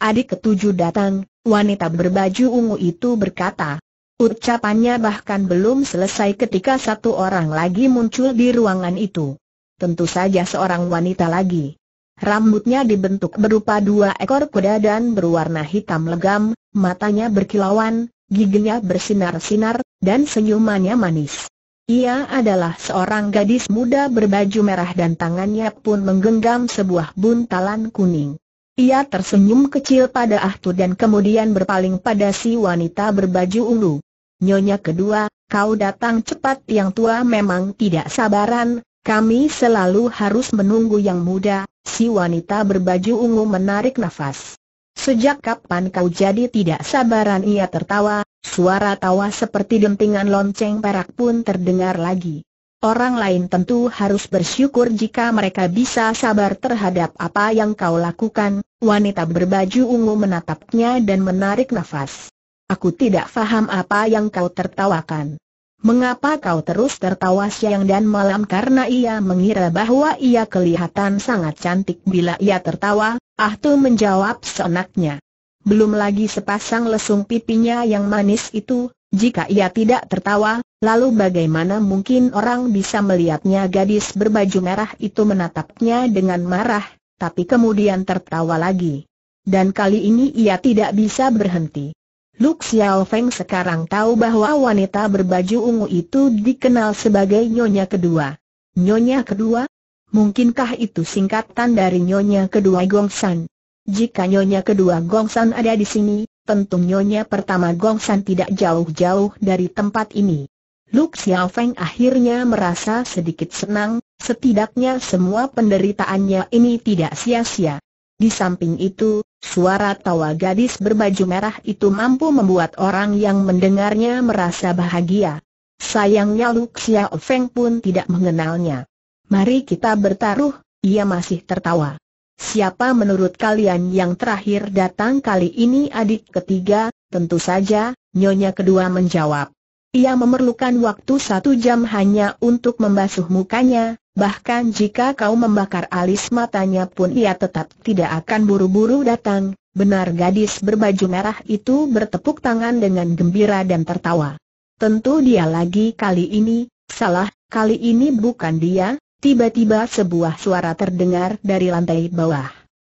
"Adik ketujuh datang," wanita berbaju ungu itu berkata. Ucapannya bahkan belum selesai ketika satu orang lagi muncul di ruangan itu. Tentu saja seorang wanita lagi. Rambutnya dibentuk berupa dua ekor kuda dan berwarna hitam legam, matanya berkilauan, giginya bersinar-sinar, dan senyumannya manis. Ia adalah seorang gadis muda berbaju merah dan tangannya pun menggenggam sebuah buntalan kuning. Ia tersenyum kecil pada Ah Tu dan kemudian berpaling pada si wanita berbaju ungu. "Nyonya kedua, kau datang cepat. Yang tua memang tidak sabaran, kami selalu harus menunggu yang muda." Si wanita berbaju ungu menarik nafas. "Sejak kapan kau jadi tidak sabaran?" Ia tertawa. Suara tawa seperti dentingan lonceng perak pun terdengar lagi. "Orang lain tentu harus bersyukur jika mereka bisa sabar terhadap apa yang kau lakukan." Wanita berbaju ungu menatapnya dan menarik nafas. "Aku tidak faham apa yang kau tertawakan. Mengapa kau terus tertawa siang dan malam?" Karena ia mengira bahwa ia kelihatan sangat cantik bila ia tertawa, Ah Tu menjawab seenaknya. Belum lagi sepasang lesung pipinya yang manis itu, jika ia tidak tertawa, lalu bagaimana mungkin orang bisa melihatnya? Gadis berbaju merah itu menatapnya dengan marah, tapi kemudian tertawa lagi. Dan kali ini ia tidak bisa berhenti. Lu Xiaofeng sekarang tahu bahwa wanita berbaju ungu itu dikenal sebagai Nyonya Kedua. Nyonya Kedua? Mungkinkah itu singkatan dari Nyonya Kedua Gong San? Jika Nyonya Kedua Gong San ada di sini, tentu Nyonya Pertama Gong San tidak jauh-jauh dari tempat ini. Lu Xiaofeng akhirnya merasa sedikit senang, setidaknya semua penderitaannya ini tidak sia-sia. Di samping itu, suara tawa gadis berbaju merah itu mampu membuat orang yang mendengarnya merasa bahagia. Sayangnya Lu Xiaofeng pun tidak mengenalnya. "Mari kita bertaruh," ia masih tertawa. "Siapa menurut kalian yang terakhir datang kali ini?" "Adik ketiga, tentu saja," Nyonya Kedua menjawab. Ia memerlukan waktu satu jam hanya untuk membasuh mukanya, bahkan jika kau membakar alis matanya pun ia tetap tidak akan buru-buru datang. Benar, gadis berbaju merah itu bertepuk tangan dengan gembira dan tertawa. "Tentu dia lagi kali ini." "Salah, kali ini bukan dia." Tiba-tiba sebuah suara terdengar dari lantai bawah.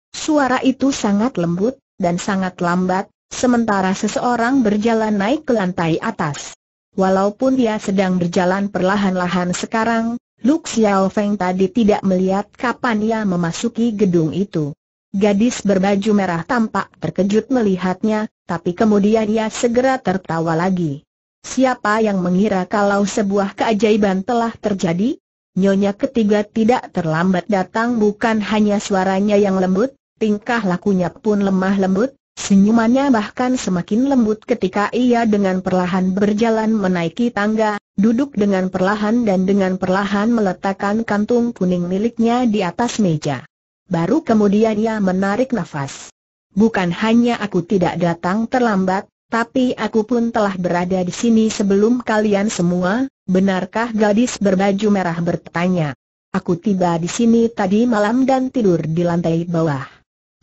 Suara itu sangat lembut dan sangat lambat, sementara seseorang berjalan naik ke lantai atas. Walaupun dia sedang berjalan perlahan-lahan sekarang, Lu Xiaofeng tadi tidak melihat kapan ia memasuki gedung itu. Gadis berbaju merah tampak terkejut melihatnya, tapi kemudian ia segera tertawa lagi. "Siapa yang mengira kalau sebuah keajaiban telah terjadi? Nyonya Ketiga tidak terlambat datang." Bukan hanya suaranya yang lembut, tingkah lakunya pun lemah lembut, senyumannya bahkan semakin lembut ketika ia dengan perlahan berjalan menaiki tangga, duduk dengan perlahan dan dengan perlahan meletakkan kantung kuning miliknya di atas meja. Baru kemudian ia menarik nafas. "Bukan hanya aku tidak datang terlambat, tapi aku pun telah berada di sini sebelum kalian semua." "Benarkah?" gadis berbaju merah bertanya. "Aku tiba di sini tadi malam dan tidur di lantai bawah.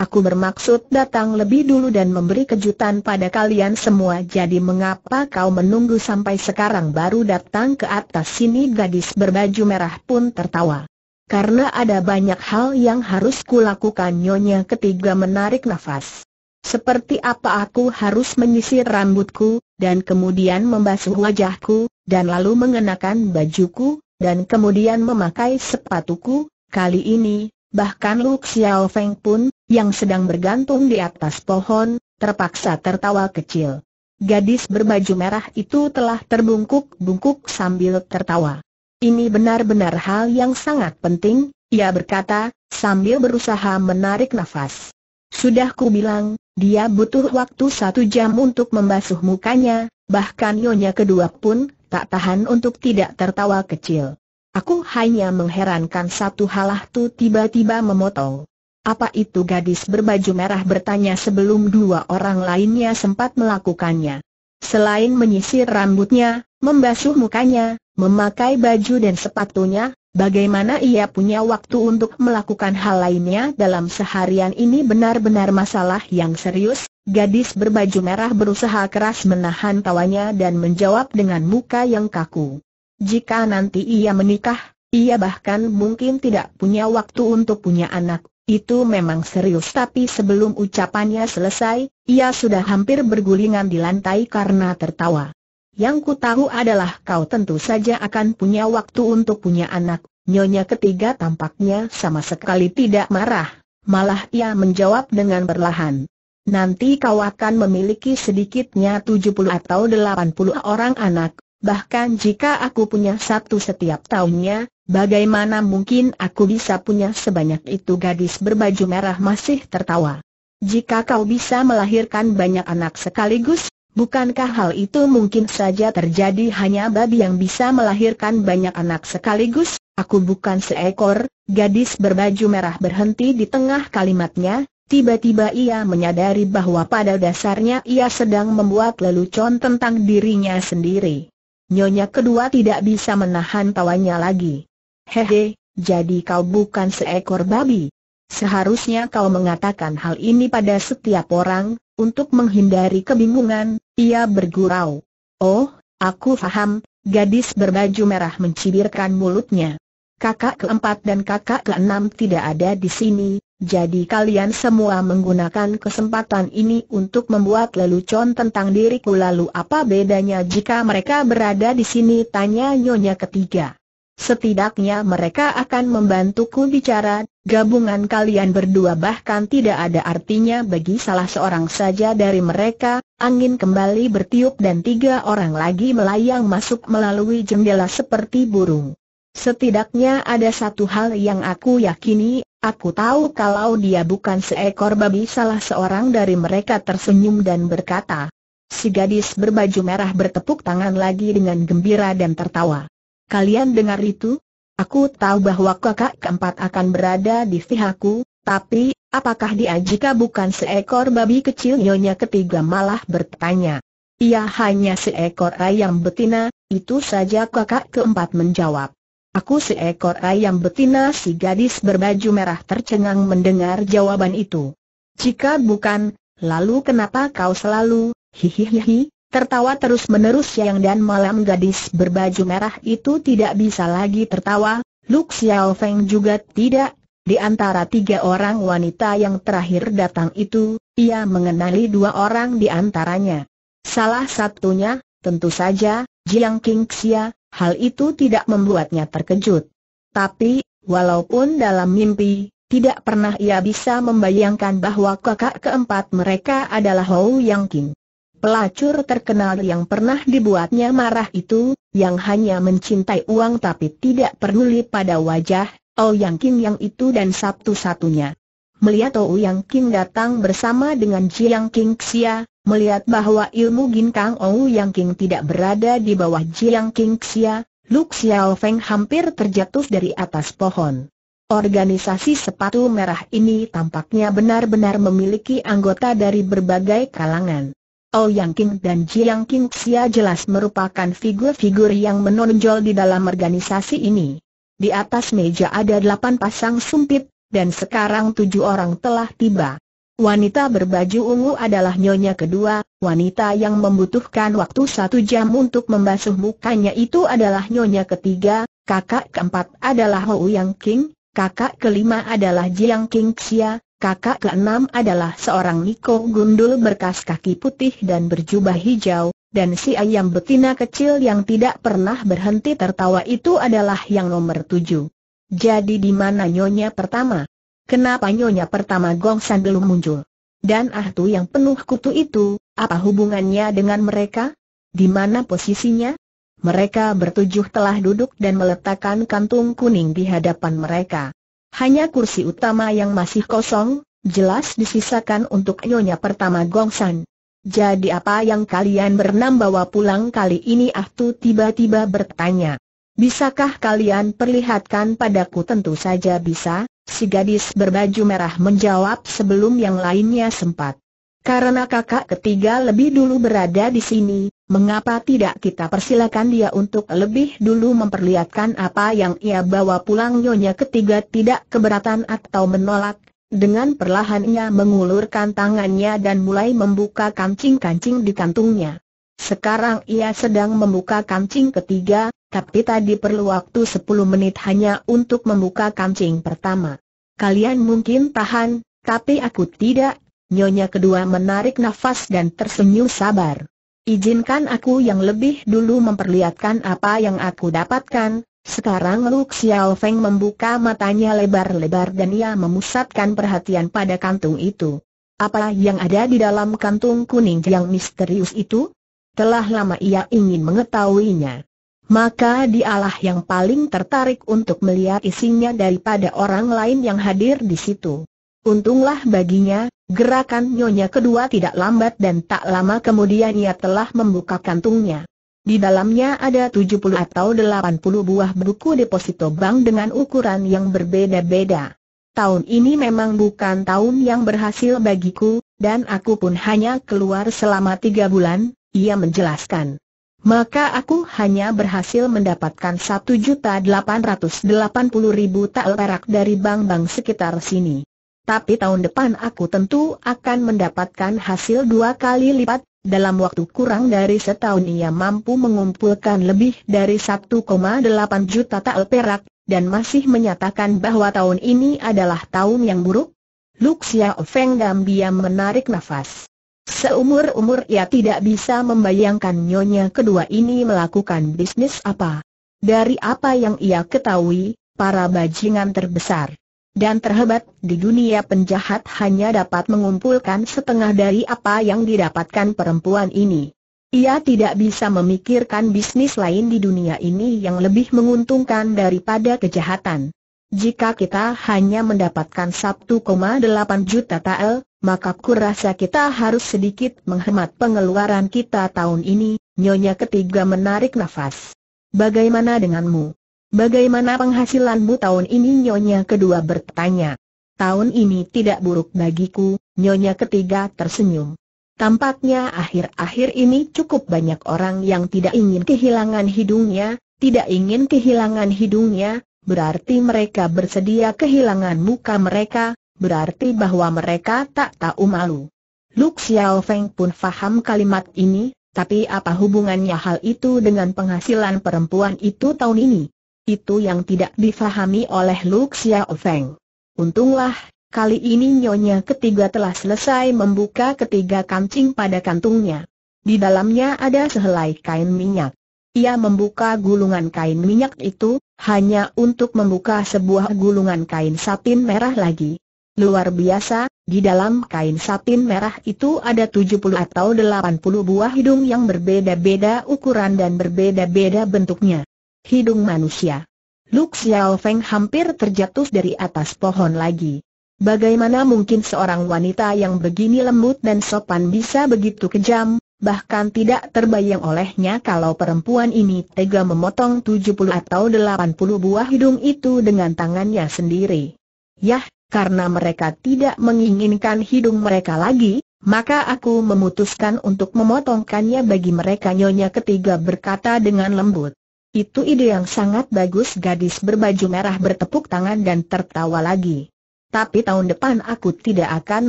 Aku bermaksud datang lebih dulu dan memberi kejutan pada kalian semua." "Jadi mengapa kau menunggu sampai sekarang baru datang ke atas sini?" Gadis berbaju merah pun tertawa. "Karena ada banyak hal yang harus kulakukan." Nyonya Ketiga menarik nafas. "Seperti apa?" "Aku harus menyisir rambutku, dan kemudian membasuh wajahku, dan lalu mengenakan bajuku, dan kemudian memakai sepatuku." Kali ini, bahkan Lu Xiaofeng pun, yang sedang bergantung di atas pohon, terpaksa tertawa kecil. Gadis berbaju merah itu telah terbungkuk-bungkuk sambil tertawa. "Ini benar-benar hal yang sangat penting," ia berkata, sambil berusaha menarik nafas. Sudah ku bilang, dia butuh waktu satu jam untuk membasuh mukanya, bahkan nyonya kedua pun tak tahan untuk tidak tertawa kecil. Aku hanya mengherankan satu hal, Ah Tu tiba-tiba memotong. Apa itu? Gadis berbaju merah bertanya sebelum dua orang lainnya sempat melakukannya. Selain menyisir rambutnya, membasuh mukanya, memakai baju dan sepatunya, bagaimana ia punya waktu untuk melakukan hal lainnya dalam seharian? Ini benar-benar masalah yang serius. Gadis berbaju merah berusaha keras menahan tawanya dan menjawab dengan muka yang kaku. Jika nanti ia menikah, ia bahkan mungkin tidak punya waktu untuk punya anak. Itu memang serius. Tapi sebelum ucapannya selesai, ia sudah hampir bergulingan di lantai karena tertawa. Yang ku tahu adalah kau tentu saja akan punya waktu untuk punya anak. Nyonya ketiga tampaknya sama sekali tidak marah, malah ia menjawab dengan perlahan. Nanti kau akan memiliki sedikitnya tujuh puluh atau delapan puluh orang anak. Bahkan jika aku punya satu setiap tahunnya, bagaimana mungkin aku bisa punya sebanyak itu? Gadis berbaju merah masih tertawa. Jika kau bisa melahirkan banyak anak sekaligus, bukankah hal itu mungkin saja terjadi? Hanya babi yang bisa melahirkan banyak anak sekaligus. Aku bukan seekor. Gadis berbaju merah berhenti di tengah kalimatnya. Tiba-tiba ia menyadari bahwa pada dasarnya ia sedang membuat lelucon tentang dirinya sendiri. Nyonya kedua tidak bisa menahan tawanya lagi. Hehe, jadi kau bukan seekor babi. Seharusnya kau mengatakan hal ini pada setiap orang. Untuk menghindari kebingungan, ia bergurau. Oh, aku paham. Gadis berbaju merah mencibirkan mulutnya. Kakak keempat dan kakak keenam tidak ada di sini, jadi kalian semua menggunakan kesempatan ini untuk membuat lelucon tentang diriku. Lalu apa bedanya jika mereka berada di sini? Tanya nyonya ketiga. Setidaknya mereka akan membantuku bicara. Gabungan kalian berdua bahkan tidak ada artinya bagi salah seorang saja dari mereka. Angin kembali bertiup dan tiga orang lagi melayang masuk melalui jendela seperti burung. Setidaknya ada satu hal yang aku yakini. Aku tahu kalau dia bukan seekor babi. Salah seorang dari mereka tersenyum dan berkata. Si gadis berbaju merah bertepuk tangan lagi dengan gembira dan tertawa. Kalian dengar itu? Aku tahu bahwa kakak keempat akan berada di pihakku, tapi apakah dia jika bukan seekor babi kecil? Nyonya ketiga malah bertanya. Ia hanya seekor ayam betina. Itu saja, kakak keempat menjawab. Aku seekor ayam betina. Si gadis berbaju merah tercengang mendengar jawaban itu. Jika bukan, lalu kenapa kau selalu, hihihihi, tertawa terus-menerus siang dan malam? Gadis berbaju merah itu tidak bisa lagi tertawa, Lu Xiaofeng juga tidak. Di antara tiga orang wanita yang terakhir datang itu, ia mengenali dua orang di antaranya. Salah satunya, tentu saja, Jiang Qingxia. Hal itu tidak membuatnya terkejut. Tapi, walaupun dalam mimpi, tidak pernah ia bisa membayangkan bahwa kakak keempat mereka adalah Ouyang Qing. Pelacur terkenal yang pernah dibuatnya marah itu, yang hanya mencintai uang tapi tidak peduli pada wajah, Ouyang Qing yang itu dan satu-satunya. Melihat Ouyang Qing datang bersama dengan Jiang Qingxia, melihat bahwa ilmu ginkang Ouyang Qing tidak berada di bawah Jiang Qingxia, Lu Xiaofeng hampir terjatuh dari atas pohon. Organisasi Sepatu Merah ini tampaknya benar-benar memiliki anggota dari berbagai kalangan. Ouyang Qing dan Jiang Qingxia jelas merupakan figur-figur yang menonjol di dalam organisasi ini. Di atas meja ada delapan pasang sumpit, dan sekarang tujuh orang telah tiba. Wanita berbaju ungu adalah nyonya kedua. Wanita yang membutuhkan waktu satu jam untuk membasuh mukanya itu adalah nyonya ketiga. Kakak keempat adalah Ouyang Qing. Kakak kelima adalah Jiang Qingxia. Kakak keenam adalah seorang niko gundul berkas kaki putih dan berjubah hijau. Dan si ayam betina kecil yang tidak pernah berhenti tertawa itu adalah yang nomor tujuh. Jadi di mana nyonya pertama? Kenapa nyonya pertama Gong San belum muncul? Dan Ah Tu yang penuh kutu itu, apa hubungannya dengan mereka? Di mana posisinya? Mereka bertujuh telah duduk dan meletakkan kantung kuning di hadapan mereka. Hanya kursi utama yang masih kosong, jelas disisakan untuk nyonya pertama Gong San. Jadi apa yang kalian berenam bawa pulang kali ini? Ah Tu tiba-tiba bertanya. Bisakah kalian perlihatkan padaku? Tentu saja bisa, si gadis berbaju merah menjawab sebelum yang lainnya sempat. Karena kakak ketiga lebih dulu berada di sini, mengapa tidak kita persilakan dia untuk lebih dulu memperlihatkan apa yang ia bawa pulang? Nyonya ketiga tidak keberatan atau menolak. Dengan perlahan ia mengulurkan tangannya dan mulai membuka kancing-kancing di kantungnya. Sekarang ia sedang membuka kancing ketiga, tapi tadi perlu waktu sepuluh menit hanya untuk membuka kancing pertama. Kalian mungkin tahan, tapi aku tidak. Nyonya kedua menarik nafas dan tersenyum sabar. Izinkan aku yang lebih dulu memperlihatkan apa yang aku dapatkan. Sekarang Lu Xiaofeng membuka matanya lebar-lebar dan ia memusatkan perhatian pada kantung itu. Apa yang ada di dalam kantung kuning yang misterius itu? Telah lama ia ingin mengetahuinya. Maka dialah yang paling tertarik untuk melihat isinya daripada orang lain yang hadir di situ. Untunglah baginya, gerakan nyonya kedua tidak lambat dan tak lama kemudian ia telah membuka kantungnya. Di dalamnya ada tujuh puluh atau delapan puluh buah buku deposito bank dengan ukuran yang berbeda-beda. Tahun ini memang bukan tahun yang berhasil bagiku, dan aku pun hanya keluar selama tiga bulan, ia menjelaskan. Maka aku hanya berhasil mendapatkan satu juta delapan ratus delapan puluh ribu tael perak dari bank-bank sekitar sini. Tapi tahun depan aku tentu akan mendapatkan hasil dua kali lipat. Dalam waktu kurang dari setahun ia mampu mengumpulkan lebih dari satu koma delapan juta tael perak, dan masih menyatakan bahwa tahun ini adalah tahun yang buruk. Lu Xiaofeng diam-diam menarik nafas. Seumur-umur ia tidak bisa membayangkan nyonya kedua ini melakukan bisnis apa. Dari apa yang ia ketahui, para bajingan terbesar dan terhebat di dunia penjahat hanya dapat mengumpulkan setengah dari apa yang didapatkan perempuan ini. Ia tidak bisa memikirkan bisnis lain di dunia ini yang lebih menguntungkan daripada kejahatan. Jika kita hanya mendapatkan satu koma delapan juta tael, maka kurasa kita harus sedikit menghemat pengeluaran kita tahun ini. Nyonya ketiga menarik nafas. Bagaimana denganmu? Bagaimana penghasilanmu tahun ini? Nyonya kedua bertanya. Tahun ini tidak buruk bagiku, nyonya ketiga tersenyum. Tampaknya akhir-akhir ini cukup banyak orang yang tidak ingin kehilangan hidungnya, tidak ingin kehilangan hidungnya, berarti mereka bersedia kehilangan muka mereka, berarti bahwa mereka tak tahu malu. Lu Xiaofeng pun faham kalimat ini, tapi apa hubungannya hal itu dengan penghasilan perempuan itu tahun ini? Itu yang tidak difahami oleh Lu Xiaofeng. Untunglah, kali ini nyonya ketiga telah selesai membuka ketiga kancing pada kantungnya. Di dalamnya ada sehelai kain minyak. Ia membuka gulungan kain minyak itu, hanya untuk membuka sebuah gulungan kain satin merah lagi. Luar biasa, di dalam kain satin merah itu ada tujuh puluh atau delapan puluh buah hidung yang berbeda-beda ukuran dan berbeda-beda bentuknya. Hidung manusia. Lu Xiaofeng hampir terjatuh dari atas pohon lagi. Bagaimana mungkin seorang wanita yang begini lembut dan sopan bisa begitu kejam? Bahkan tidak terbayang olehnya kalau perempuan ini tega memotong tujuh puluh atau delapan puluh buah hidung itu dengan tangannya sendiri. Yah, karena mereka tidak menginginkan hidung mereka lagi, maka aku memutuskan untuk memotongkannya bagi mereka, nyonya ketiga berkata dengan lembut. Itu ide yang sangat bagus. Gadis berbaju merah bertepuk tangan dan tertawa lagi. Tapi tahun depan aku tidak akan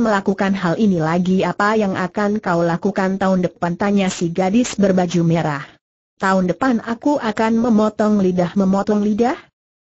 melakukan hal ini lagi. Apa yang akan kau lakukan tahun depan? Tanya si gadis berbaju merah. Tahun depan aku akan memotong lidah. Memotong lidah?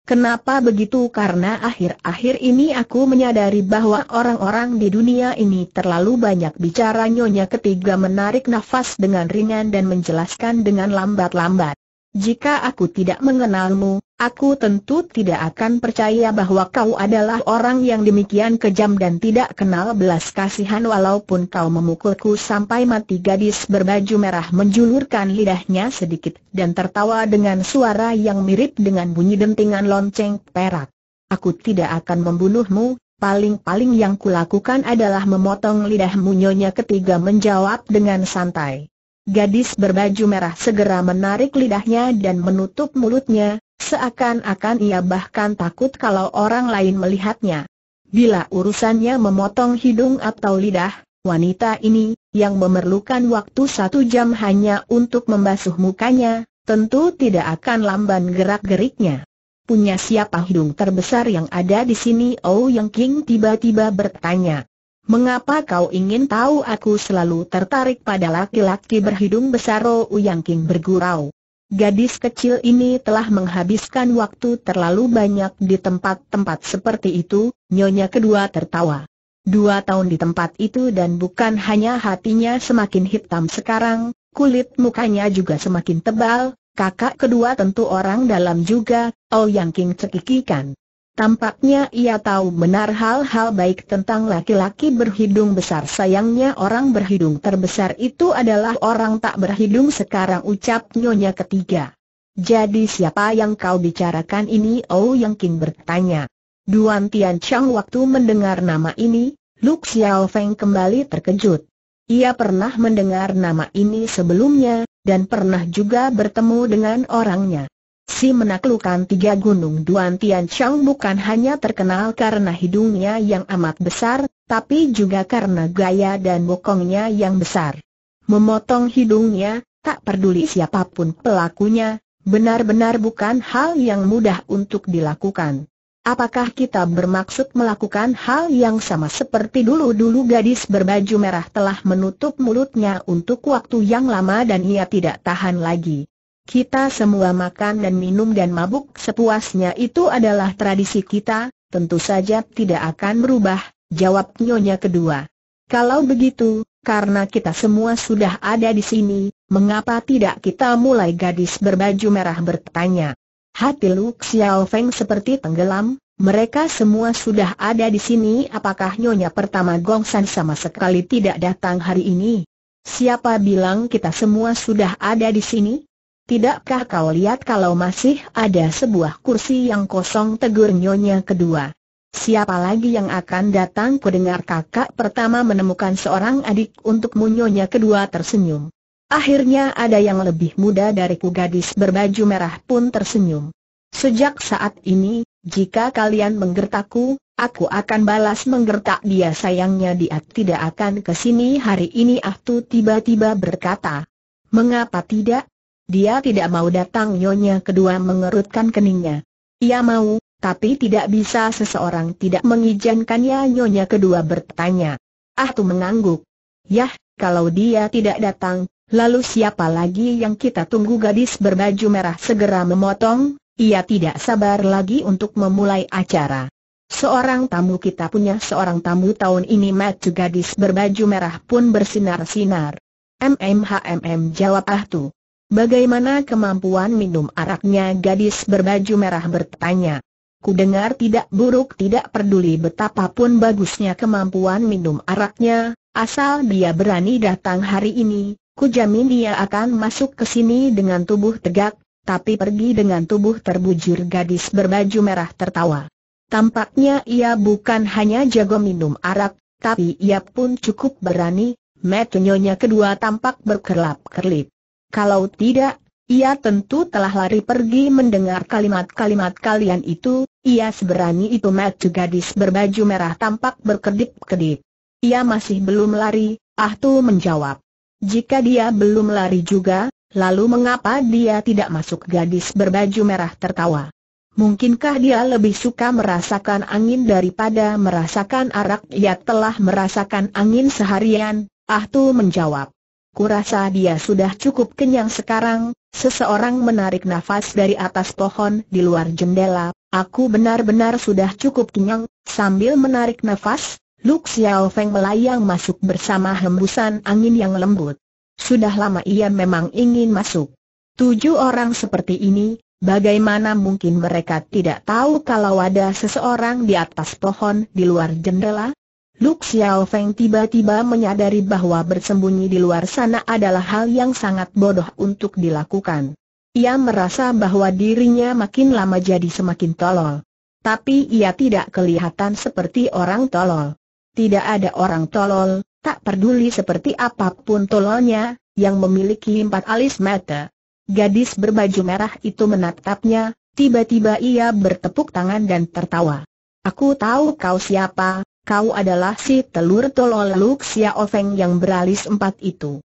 Kenapa begitu? Karena akhir-akhir ini aku menyadari bahwa orang-orang di dunia ini terlalu banyak bicara. Nyonya ketiga menarik nafas dengan ringan dan menjelaskan dengan lambat-lambat. Jika aku tidak mengenalmu, aku tentu tidak akan percaya bahwa kau adalah orang yang demikian kejam dan tidak kenal belas kasihan. Walaupun kau memukulku sampai mati. Gadis berbaju merah menjulurkan lidahnya sedikit dan tertawa dengan suara yang mirip dengan bunyi dentingan lonceng perak. aku tidak akan membunuhmu, paling-paling yang kulakukan adalah memotong lidahmu. Nyonya ketiga menjawab dengan santai. Gadis berbaju merah segera menarik lidahnya dan menutup mulutnya, seakan-akan ia bahkan takut kalau orang lain melihatnya. Bila urusannya memotong hidung atau lidah, wanita ini, yang memerlukan waktu satu jam hanya untuk membasuh mukanya, tentu tidak akan lamban gerak-geriknya. Punya siapa hidung terbesar yang ada di sini? Ouyang Qing tiba-tiba bertanya. Mengapa kau ingin tahu? Aku selalu tertarik pada laki-laki berhidung besar, Ouyang Qing bergurau. Gadis kecil ini telah menghabiskan waktu terlalu banyak di tempat-tempat seperti itu. Nyonya kedua tertawa. Dua tahun di tempat itu dan bukan hanya hatinya semakin hitam sekarang, kulit mukanya juga semakin tebal. Kakak kedua tentu orang dalam juga, Ouyang Qing cekikikan. Tampaknya ia tahu benar hal-hal baik tentang laki-laki berhidung besar. Sayangnya orang berhidung terbesar itu adalah orang tak berhidung sekarang, ucap nyonya ketiga. Jadi siapa yang kau bicarakan ini? Ouyang Qing bertanya. Duan Tianchang waktu mendengar nama ini, Lu Xiaofeng kembali terkejut. Ia pernah mendengar nama ini sebelumnya, dan pernah juga bertemu dengan orangnya. Si menaklukkan tiga gunung Duan Tianchang bukan hanya terkenal karena hidungnya yang amat besar, tapi juga karena gaya dan bokongnya yang besar. Memotong hidungnya, tak peduli siapapun pelakunya, benar-benar bukan hal yang mudah untuk dilakukan. Apakah kita bermaksud melakukan hal yang sama seperti dulu-dulu? Gadis berbaju merah telah menutup mulutnya untuk waktu yang lama dan ia tidak tahan lagi. Kita semua makan dan minum dan mabuk sepuasnya, itu adalah tradisi kita, tentu saja tidak akan berubah, jawab nyonya kedua. Kalau begitu, karena kita semua sudah ada di sini, mengapa tidak kita mulai? Gadis berbaju merah bertanya. Hati Lu Xiaofeng seperti tenggelam. Mereka semua sudah ada di sini. Apakah nyonya pertama Gong San sama sekali tidak datang hari ini? Siapa bilang kita semua sudah ada di sini? Tidakkah kau lihat kalau masih ada sebuah kursi yang kosong? Tegur nyonya kedua. Siapa lagi yang akan datang? Kudengar kakak pertama menemukan seorang adik untukmu. Nyonya kedua tersenyum. Akhirnya ada yang lebih muda dariku. Gadis berbaju merah pun tersenyum. Sejak saat ini, jika kalian menggertakku, aku akan balas menggertak dia. Sayangnya dia tidak akan ke sini hari ini, Ah Tu tiba-tiba berkata. Mengapa tidak? Dia tidak mau datang. Nyonya kedua mengerutkan keningnya. Ia mau, tapi tidak bisa. Seseorang tidak mengizinkannya? Nyonya kedua bertanya. Ah Tu mengangguk. Yah, kalau dia tidak datang, lalu siapa lagi yang kita tunggu? Gadis berbaju merah segera memotong, ia tidak sabar lagi untuk memulai acara. Seorang tamu, kita punya seorang tamu tahun ini. Mata gadis berbaju merah pun bersinar-sinar. MMHMM, jawab Ah Tu. Bagaimana kemampuan minum araknya? Gadis berbaju merah bertanya. Kudengar tidak buruk. Tidak peduli betapapun bagusnya kemampuan minum araknya, asal dia berani datang hari ini, kujamin dia akan masuk ke sini dengan tubuh tegak, tapi pergi dengan tubuh terbujur. Gadis berbaju merah tertawa. Tampaknya ia bukan hanya jago minum arak, tapi ia pun cukup berani. Mata nyonya kedua tampak berkerlap-kerlip. Kalau tidak, ia tentu telah lari pergi. Mendengar kalimat-kalimat kalian itu, ia seberani itu? Mata gadis berbaju merah tampak berkedip-kedip. Ia masih belum lari, Ah Tu menjawab. Jika dia belum lari juga, lalu mengapa dia tidak masuk? Gadis berbaju merah tertawa. Mungkinkah dia lebih suka merasakan angin daripada merasakan arak? Ia telah merasakan angin seharian, Ah Tu menjawab. Kurasa dia sudah cukup kenyang sekarang. Seseorang menarik nafas dari atas pohon di luar jendela. Aku benar-benar sudah cukup kenyang. Sambil menarik nafas, Lu Xiaofeng melayang masuk bersama hembusan angin yang lembut. Sudah lama ia memang ingin masuk. Tujuh orang seperti ini, bagaimana mungkin mereka tidak tahu kalau ada seseorang di atas pohon di luar jendela? Lu Xiaofeng tiba-tiba menyadari bahwa bersembunyi di luar sana adalah hal yang sangat bodoh untuk dilakukan. Ia merasa bahwa dirinya makin lama jadi semakin tolol. tapi ia tidak kelihatan seperti orang tolol. Tidak ada orang tolol, tak peduli seperti apapun tololnya, yang memiliki empat alis mata. Gadis berbaju merah itu menatapnya, tiba-tiba ia bertepuk tangan dan tertawa. Aku tahu kau siapa, kau adalah si telur tolol Lu Xiaofeng yang beralis empat itu.